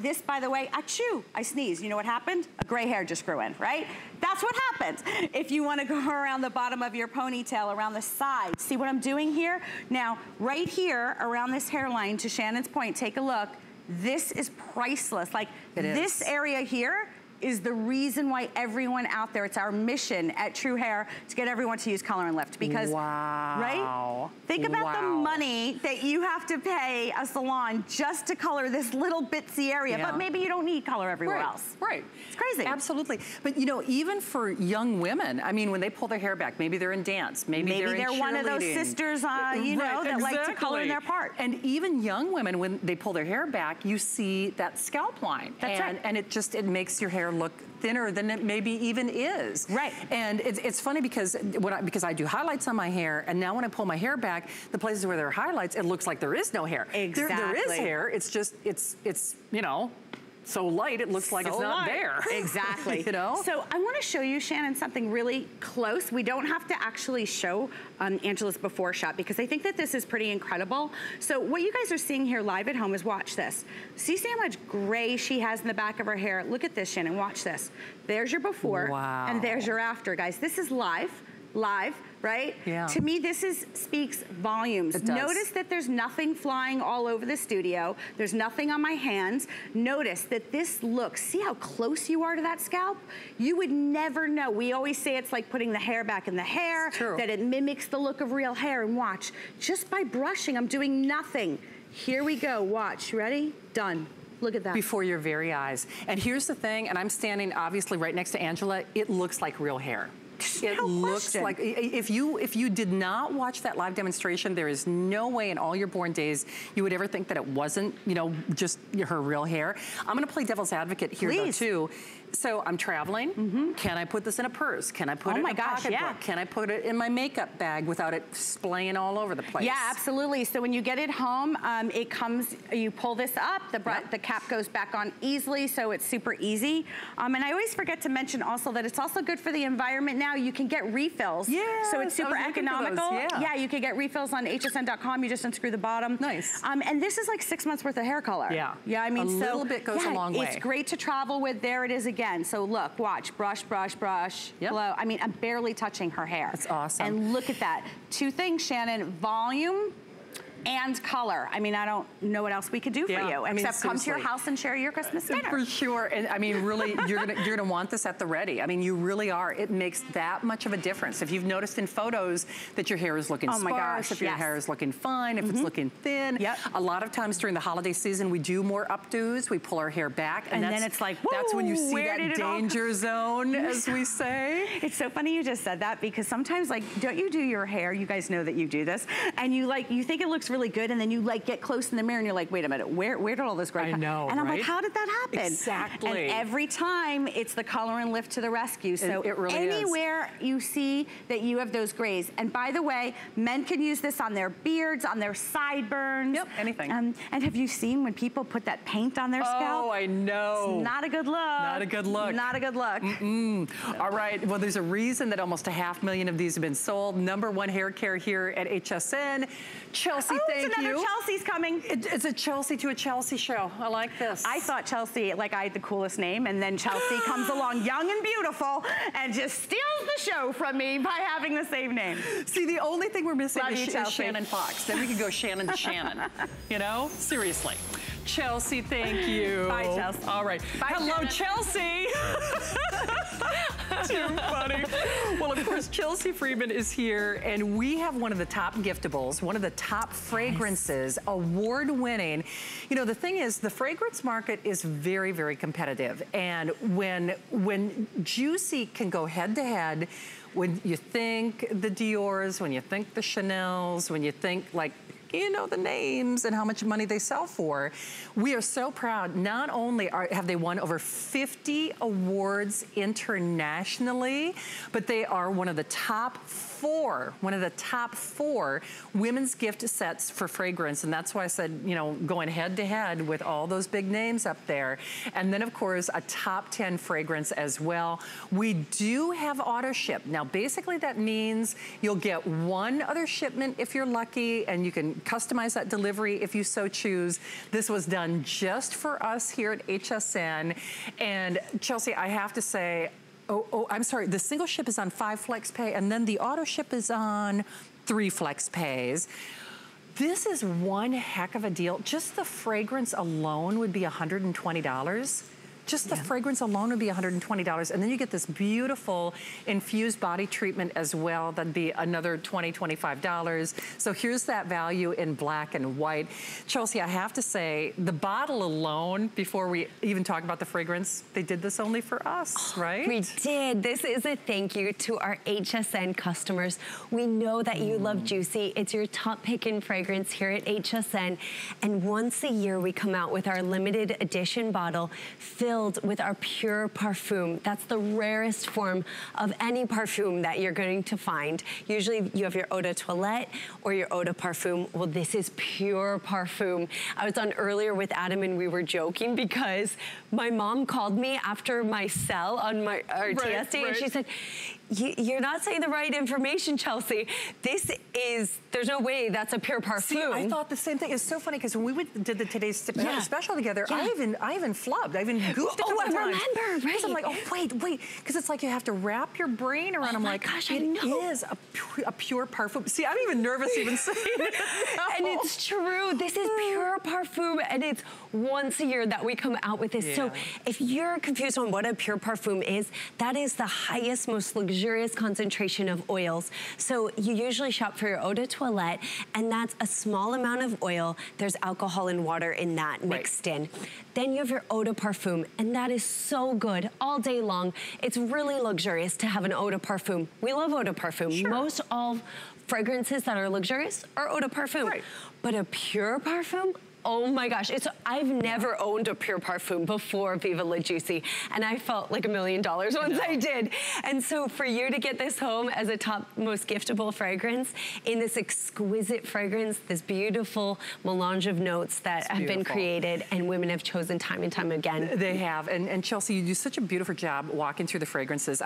this, by the way, achoo, I sneezed. You know what happened? A gray hair just grew in, right? That's what happens. If you want to go around the bottom of your ponytail, around the side. See what I'm doing here? Now, right here, around this hairline, to Shannon's point, take a look. This is priceless. Like, this area here is the reason why everyone out there, it's our mission at True Hair to get everyone to use Color and Lift because, right? Think about the money that you have to pay a salon just to color this little bitsy area, but maybe you don't need color everywhere else. Right. It's crazy. Absolutely. But you know, even for young women, I mean, when they pull their hair back, maybe they're in dance, maybe they're one of those sisters, you know, that like to color in their part. And even young women, when they pull their hair back, you see that scalp line. That's right. And it just, it makes your hair look thinner than it maybe even is. Right. And it's funny because I do highlights on my hair, and now when I pull my hair back, the places where there are highlights, it looks like there is no hair. Exactly. There is hair. It's just it's you know, so light it looks like it's not there. Exactly. You know. So I want to show you, Shannon, something really close. We don't have to actually show Angela's before shot because I think that this is pretty incredible. So what you guys are seeing here live at home is watch this. See how much gray she has in the back of her hair. Look at this, Shannon. Watch this. There's your before and there's your after, guys. This is live. Right? Yeah. To me, this speaks volumes. It does. Notice that there's nothing flying all over the studio. There's nothing on my hands. Notice that this looks, see how close you are to that scalp? You would never know. We always say it's like putting the hair back in the hair, that it mimics the look of real hair. And watch, just by brushing, I'm doing nothing. Here we go, watch, ready? Done. Look at that. Before your very eyes. And here's the thing, and I'm standing obviously right next to Angela, it looks like real hair. It looks like, if you did not watch that live demonstration, there is no way in all your born days you would ever think that it wasn't, you know, just her real hair. I'm going to play devil's advocate here, though, too. So I'm traveling. Mm-hmm. Can I put this in a purse? Can I put it in a pocketbook? Yeah. Can I put it in my makeup bag without it splaying all over the place? Yeah, absolutely. So when you get it home, it comes, you pull this up, the cap goes back on easily, so it's super easy. And I always forget to mention also that it's also good for the environment now. You can get refills. Yeah. So it's super economical. Yeah, you can get refills on hsn.com. You just unscrew the bottom. Nice. And this is like 6 months worth of hair color. Yeah. Yeah, I mean, a little bit goes a long way. It's great to travel with. There it is again. So look, watch, brush, brush, brush, blow. I mean, I'm barely touching her hair. That's awesome. And look at that. Two things, Shannon, volume and color. I mean, I don't know what else we could do for you, I mean, except come to your house and share your Christmas dinner. For sure, and I mean, really, you're gonna want this at the ready. I mean, you really are. It makes that much of a difference. If you've noticed in photos that your hair is looking sparse, if your hair is looking fine, if it's looking thin. Yep. A lot of times during the holiday season, we do more updos, we pull our hair back, and then it's like, that's when you see that danger zone, as we say. It's so funny you just said that, because sometimes, like, don't you do your hair, you guys know that you do this, and you like, you think it looks really good, and then you like get close in the mirror and you're like, wait a minute, where did all this gray come? I know, and I'm like, how did that happen? Exactly. And every time it's the Color and Lift to the rescue. So it really is. You see that you have those grays, and by the way, men can use this on their beards, on their sideburns, anything. And have you seen when people put that paint on their scalp? Oh, I know. It's not a good look. Not a good look. Not a good look. All right. Well, there's a reason that almost 500,000 of these have been sold. #1 hair care here at HSN. Chelsea. Oh, it's another Chelsea's coming. It's a Chelsea to a Chelsea show. I like this. I thought Chelsea, like I had the coolest name, and then Chelsea comes along young and beautiful and just steals the show from me by having the same name. See, the only thing we're missing is Shannon Fox. Then we can go Shannon to Shannon. You know? Seriously. Chelsea, thank you. Bye, Chelsea. All right. Bye, Hello, Shannon. Chelsea. Too funny. Well, of course, Chelsea Freeman is here, and we have one of the top giftables, one of the top fragrances, award-winning. You know, the thing is, the fragrance market is very, very competitive, and when Juicy can go head-to-head, when you think the Dior's, when you think the Chanel's, when you think, like, you know, the names and how much money they sell for. We are so proud. Not only have they won over 50 awards internationally, but they are one of the top four women's gift sets for fragrance. And that's why I said, you know, going head to head with all those big names up there. And then of course, a top 10 fragrance as well. We do have auto ship. Now, basically that means you'll get one other shipment if you're lucky, and you can customize that delivery if you so choose. This was done just for us here at HSN. And Chelsea, I have to say, I'm sorry, the single ship is on 5 FlexPay, and then the auto ship is on 3 FlexPays. This is one heck of a deal. Just the fragrance alone would be $120. Just the fragrance alone would be $120. And then you get this beautiful infused body treatment as well. That'd be another $20, $25. So here's that value in black and white. Chelsea, I have to say, the bottle alone, before we even talk about the fragrance, they did this only for us, right? We did. This is a thank you to our HSN customers. We know that you love Juicy. It's your top pick in fragrance here at HSN. And once a year, we come out with our limited edition bottle filled with our pure parfum. That's the rarest form of any parfum that you're going to find. Usually you have your eau de toilette or your eau de parfum. Well, this is pure parfum. I was on earlier with Adam and we were joking because my mom called me after my sell on my TSD and she said, you're not saying the right information, Chelsea. This is, there's no way that's a pure parfum. See, I thought the same thing. It's so funny because when we did the Today's Special together, I even flubbed. I even goofed it. Oh, I remember, right? I'm like, oh, wait. Because it's like you have to wrap your brain around. Oh, I'm like, gosh, I know. It is a pure parfum. See, I'm even nervous even saying it. And it's true. This is pure parfum, and it's once a year that we come out with this. Yeah. So if you're confused on what a pure parfum is, that is the highest, most luxurious concentration of oils. So you usually shop for your eau de toilette, and that's a small amount of oil. There's alcohol and water in that mixed in. Then you have your eau de parfum, and that is so good all day long. It's really luxurious to have an eau de parfum. We love eau de parfum. Sure. Most all fragrances that are luxurious are eau de parfum. Right. But a pure parfum, oh my gosh, it's, I've never owned a pure parfum before Viva La Juicy, and I felt like $1 million once I did. And so for you to get this home as a top most giftable fragrance in this exquisite fragrance, this beautiful melange of notes that have been created, and women have chosen time and time again. They have, and Chelsea, you do such a beautiful job walking through the fragrances.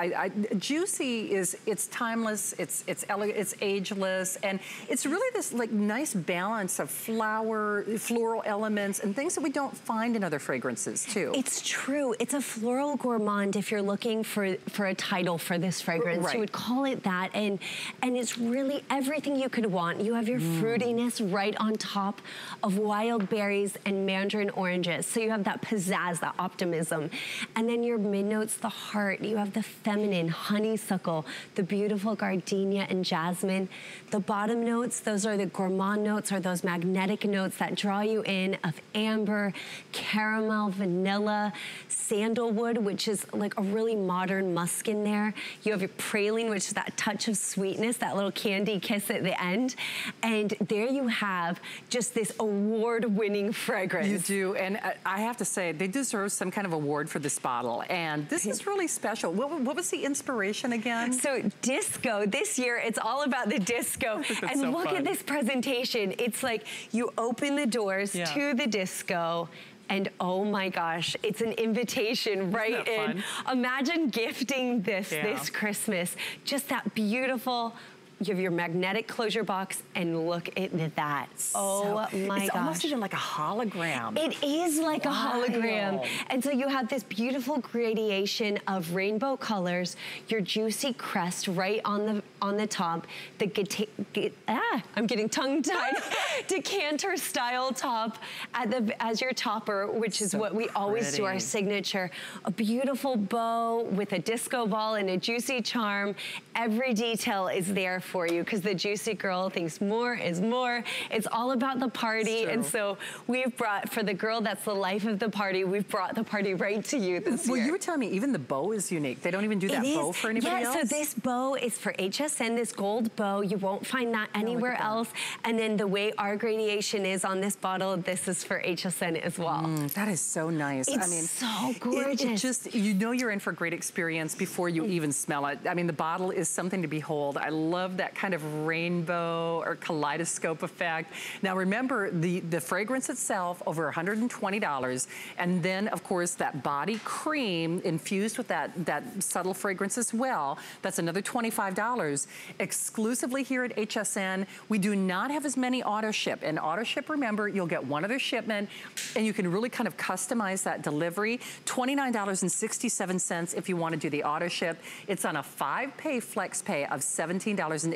Juicy is, it's timeless, it's elegant, it's ageless, and it's really this like nice balance of flower, floral elements, and things that we don't find in other fragrances too. It's true, it's a floral gourmand if you're looking for a title for this fragrance. Right. You would call it that, and it's really everything you could want. You have your fruitiness right on top of wild berries and mandarin oranges. So you have that pizzazz, that optimism. And then your mid-notes, the heart, you have the feminine, honeysuckle, the beautiful gardenia and jasmine. The bottom notes, those are the gourmand notes, or those magnetic notes that draw you in, of amber, caramel, vanilla, sandalwood, which is like a really modern musk in there. You have your praline, which is that touch of sweetness, that little candy kiss at the end. And there you have just this award-winning fragrance. You do, and I have to say, they deserve some kind of award for this bottle, and this is really special. What was the inspiration again? So disco, this year it's all about the disco. And so look at this presentation. It's like you open the doors to the disco, and oh my gosh, it's an invitation right in. Fun? Imagine gifting this this Christmas. Just that beautiful, you have your magnetic closure box, and look at that. Oh my gosh. It's almost even like a hologram. It is like a hologram. And so you have this beautiful gradation of rainbow colors, your juicy crest right on the top, the I'm getting tongue-tied, decanter style top at the, as your topper, which is so what we always do, our signature. A beautiful bow with a disco ball and a juicy charm. Every detail is there for you, because the Juicy Girl thinks more is more. It's all about the party, and so we've brought, for the girl that's the life of the party, we've brought the party right to you this year. Well, you were telling me even the bow is unique. They don't even do that bow for anybody else? Yeah, so this bow is for HSN, this gold bow. You won't find that anywhere else. And then the way our gradation is on this bottle, this is for HSN as well. That is so nice. It's so gorgeous. It just, you know you're in for a great experience before you even smell it. I mean, the bottle is something to behold. I love that kind of rainbow or kaleidoscope effect. Now remember, the fragrance itself, over $120, and then of course that body cream infused with that subtle fragrance as well, that's another $25. Exclusively here at HSN, we do not have as many auto ship. And auto ship, remember, you'll get one other shipment, and you can really kind of customize that delivery. $29.67 if you want to do the auto ship. It's on a 5-pay FlexPay of $17.80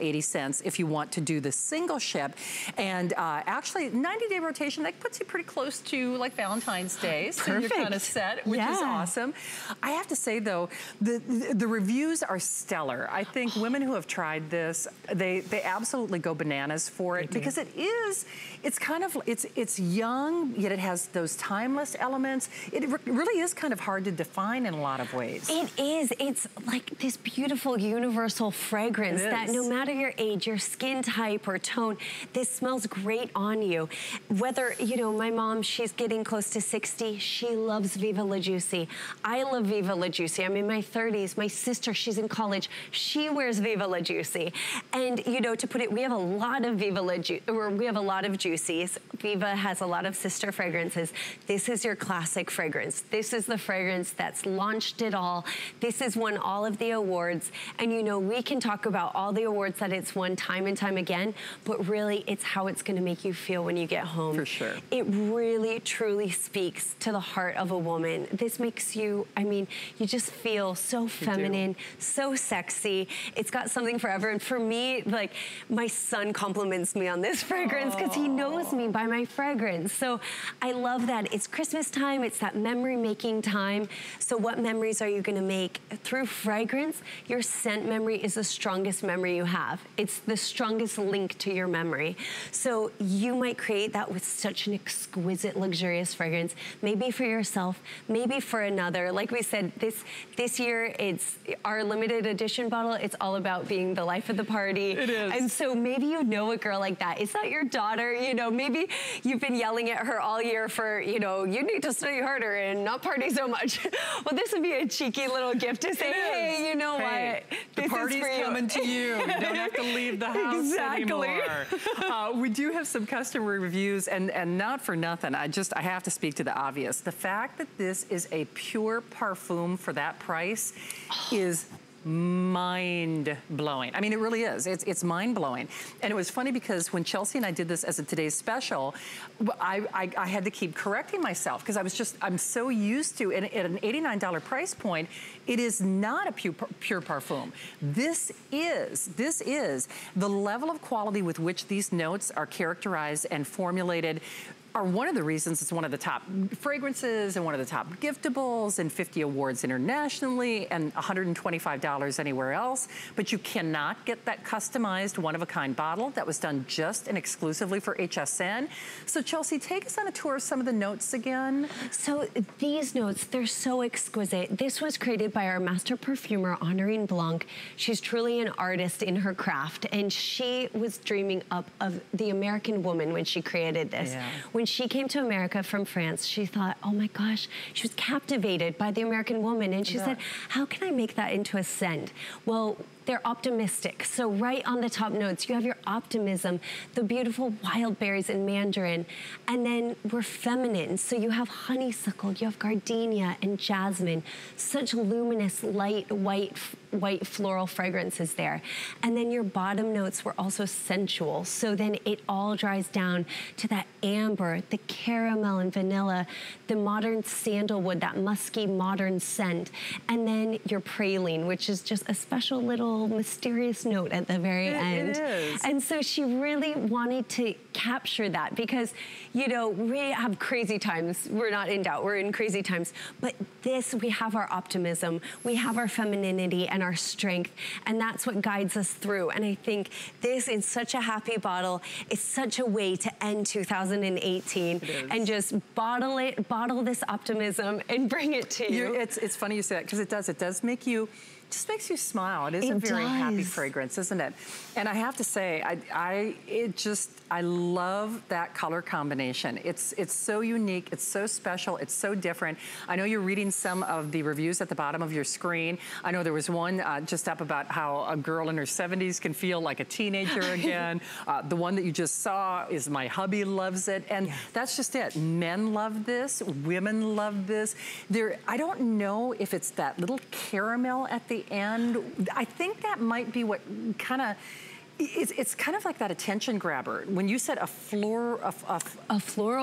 if you want to do the single ship. And actually, 90-day rotation, that puts you pretty close to like Valentine's Day. Perfect. So you're kind of set, which is awesome. I have to say though, the reviews are stellar. I think women who have tried this, they absolutely go bananas for it, because it is, it's kind of, it's young, yet it has those timeless elements. It really is kind of hard to define in a lot of ways. It is, it's like this beautiful universal fragrance that no matter your age, your skin type or tone, this smells great on you. Whether, you know, my mom, she's getting close to 60, she loves Viva La Juicy. I love Viva La Juicy. I'm in my 30s. My sister, she's in college. She wears Viva La Juicy. And, you know, to put it, we have a lot of Viva La Juicy, or we have a lot of Juicies. Viva has a lot of sister fragrances. This is your classic fragrance. This is the fragrance that's launched it all. This has won all of the awards. And, you know, we can talk about all the awards that it's won time and time again, but really it's how it's going to make you feel when you get home. For sure. It really, truly speaks to the heart of a woman. This makes you, I mean, you just feel so feminine, so sexy. It's got something forever. And for me, like, my son compliments me on this fragrance because he knows me by my fragrance. So I love that. It's Christmas time. It's that memory-making time. So what memories are you going to make? Through fragrance, your scent memory is the strongest memory you have. It's the strongest link to your memory. So you might create that with such an exquisite, luxurious fragrance, maybe for yourself, maybe for another. Like we said, this year, it's our limited edition bottle. It's all about being the life of the party. It is. And so maybe you know a girl like that. It's not your dog. daughter, you know, maybe you've been yelling at her all year for, you know, you need to study harder and not party so much. Well, this would be a cheeky little gift to say, hey, you know what? The party's coming to you. You don't have to leave the house anymore. We do have some customer reviews, and not for nothing. I have to speak to the obvious. The fact that this is a pure parfum for that price is mind-blowing. I mean, it really is. It's mind-blowing. And it was funny because when Chelsea and I did this as a today's special, I had to keep correcting myself because I was just, I'm so used to, and at an $89 price point, it is not a pure parfum. This is the level of quality with which these notes are characterized and formulated are one of the reasons it's one of the top fragrances and one of the top giftables and 50 awards internationally and $125 anywhere else. But you cannot get that customized one-of-a-kind bottle that was done just and exclusively for HSN. So Chelsea, take us on a tour of some of the notes again. So these notes, they're so exquisite. This was created by our master perfumer, Honorine Blanc. She's truly an artist in her craft, and she was dreaming up of the American woman when she created this. Yeah. When she came to America from France, she thought, oh my gosh, she was captivated by the American woman. And she said, how can I make that into a scent? Well, they're optimistic. So right on the top notes, you have your optimism, the beautiful wild berries and mandarin. And then we're feminine. So you have honeysuckle, you have gardenia and jasmine, such luminous, light, white floral fragrances there. And then your bottom notes were also sensual. So then it all dries down to that amber, the caramel and vanilla, the modern sandalwood, that musky modern scent. And then your praline, which is just a special little mysterious note at the very end. It is. And so she really wanted to capture that because, you know, we have crazy times. We're not in doubt. We're in crazy times. But this, we have our optimism. We have our femininity and our strength. And that's what guides us through. And I think this is such a happy bottle. It's such a way to end 2018 and just bottle this optimism and bring it to you. It's funny you say that because it does make you, just makes you smile. It is a very happy fragrance, isn't it? And I have to say, I love that color combination. It's so unique, it's so special, it's so different. I know you're reading some of the reviews at the bottom of your screen. I know there was one just up about how a girl in her 70s can feel like a teenager again. The one that you just saw is my hubby loves it, and that's just it. Men love this, women love this. I don't know if it's that little caramel at the end. I think that might be what kind of, it's kind of like that attention grabber. When you said a floral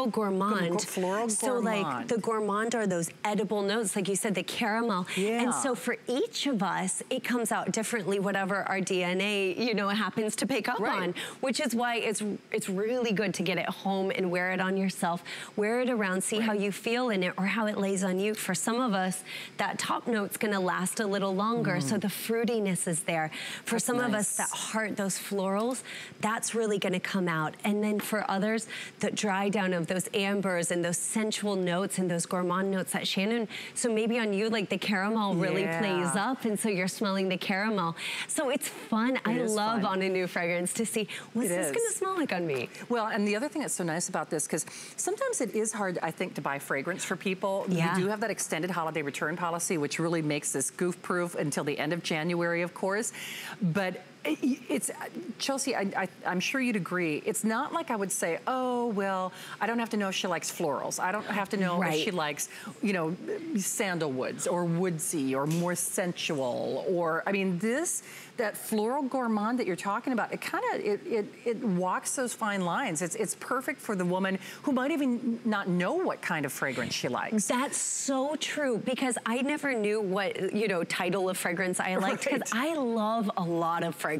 gourmand. So like the gourmand are those edible notes, like you said, the caramel. Yeah. And so for each of us, it comes out differently, whatever our DNA, you know, happens to pick up on, which is why it's really good to get it home and wear it on yourself, wear it around, see how you feel in it or how it lays on you. For some of us, that top note's gonna last a little longer. So the fruitiness is there. For some of us, that heart, those florals, that's really gonna come out. And then for others, the dry down of those ambers and those sensual notes and those gourmand notes that Shannon, so maybe on you, like the caramel really plays up, and so you're smelling the caramel. So it's fun. I love on a new fragrance to see, what's this gonna smell like on me? Well, and the other thing that's so nice about this, because sometimes it is hard, I think, to buy fragrance for people. Yeah. We do have that extended holiday return policy, which really makes this goof-proof until the end of January, of course. But it's, Chelsea, I'm sure you'd agree, it's not like I would say, oh, well, I don't have to know if she likes florals. I don't have to know if she likes, you know, sandalwoods or woodsy or more sensual or, I mean, this, that floral gourmand that you're talking about, it kind of, it walks those fine lines. It's perfect for the woman who might even not know what kind of fragrance she likes. That's so true, because I never knew what, you know, title of fragrance I liked, because I love a lot of fragrances.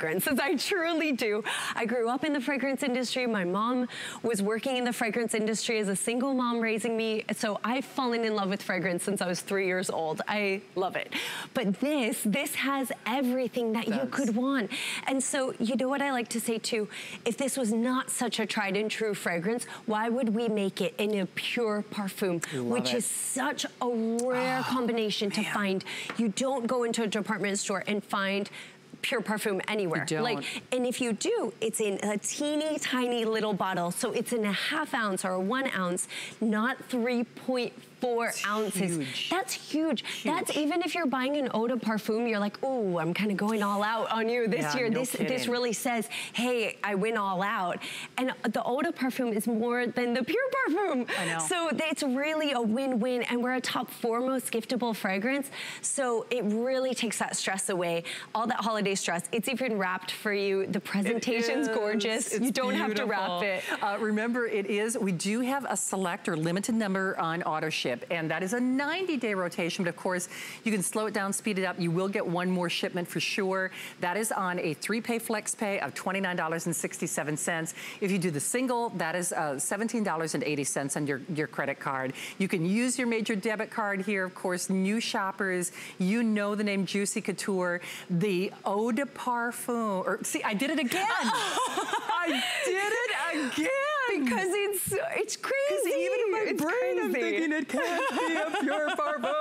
I truly do. I grew up in the fragrance industry. My mom was working in the fragrance industry as a single mom raising me. So I've fallen in love with fragrance since I was 3 years old. I love it. But this has everything that you could want. And so, you know what I like to say too, if this was not such a tried and true fragrance, why would we make it in a pure parfum, which is such a rare combination to find. You don't go into a department store and find pure perfume anywhere. You don't. Like, and if you do, it's in a teeny tiny little bottle. So it's in a ½ ounce or a 1 ounce, not 3.4 ounces. Huge. That's huge. That's even if you're buying an eau de parfum, you're like, oh, I'm kind of going all out on you this year. No this really says, hey, I went all out. And the eau de parfum is more than the pure parfum. I know. So it's really a win-win. And we're a top 4 most giftable fragrance. So it really takes that stress away, all that holiday stress. It's even wrapped for you. The presentation's gorgeous. It's you don't have to wrap it. Remember, it is, we do have a select or limited number on auto ship. And that is a 90-day rotation, but of course, you can slow it down, speed it up. You will get one more shipment for sure. That is on a 3-pay FlexPay of $29.67. If you do the single, that is $17.80 on your credit card. You can use your major debit card here, of course. New shoppers, you know the name Juicy Couture, the eau de parfum. Or, see, I did it again. I did it again. Because it's crazy. Even in my brain, I'm thinking it can't be a pure parfum.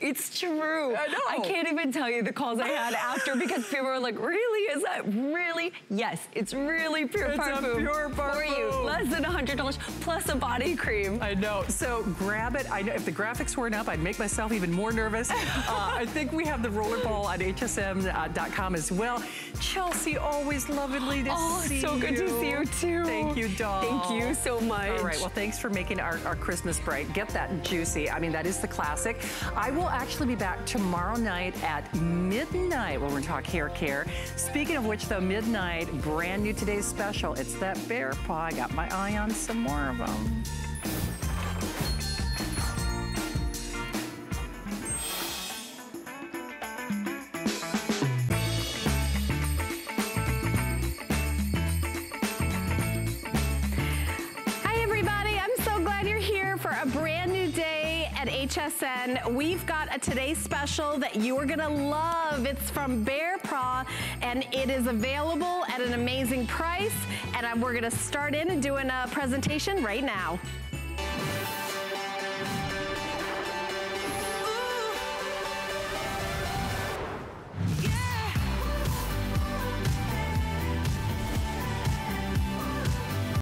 It's true. I know. I can't even tell you the calls I had after, because people were like, really? Is that really? Yes, it's really pure parfum. It's a pure parfum. For you, less than $100 plus a body cream. I know. So grab it. I know if the graphics weren't up, I'd make myself even more nervous. I think we have the rollerball on hsn.com as well. Chelsea, always lovely to see you. Oh, so good to see you too. Thank you, doll. Thank you so much. All right, well, thanks for making our Christmas bright. Get that Juicy. I mean, that is the classic. I will actually be back tomorrow night at midnight when we're talking hair care. Speaking of which, though, midnight, brand new today's special. It's that Bear Paw. I got my eye on some more of them. HSN, we've got a today's special that you are gonna love. It's from Bear Paw, and it is available at an amazing price. And we're gonna start in and doing a presentation right now.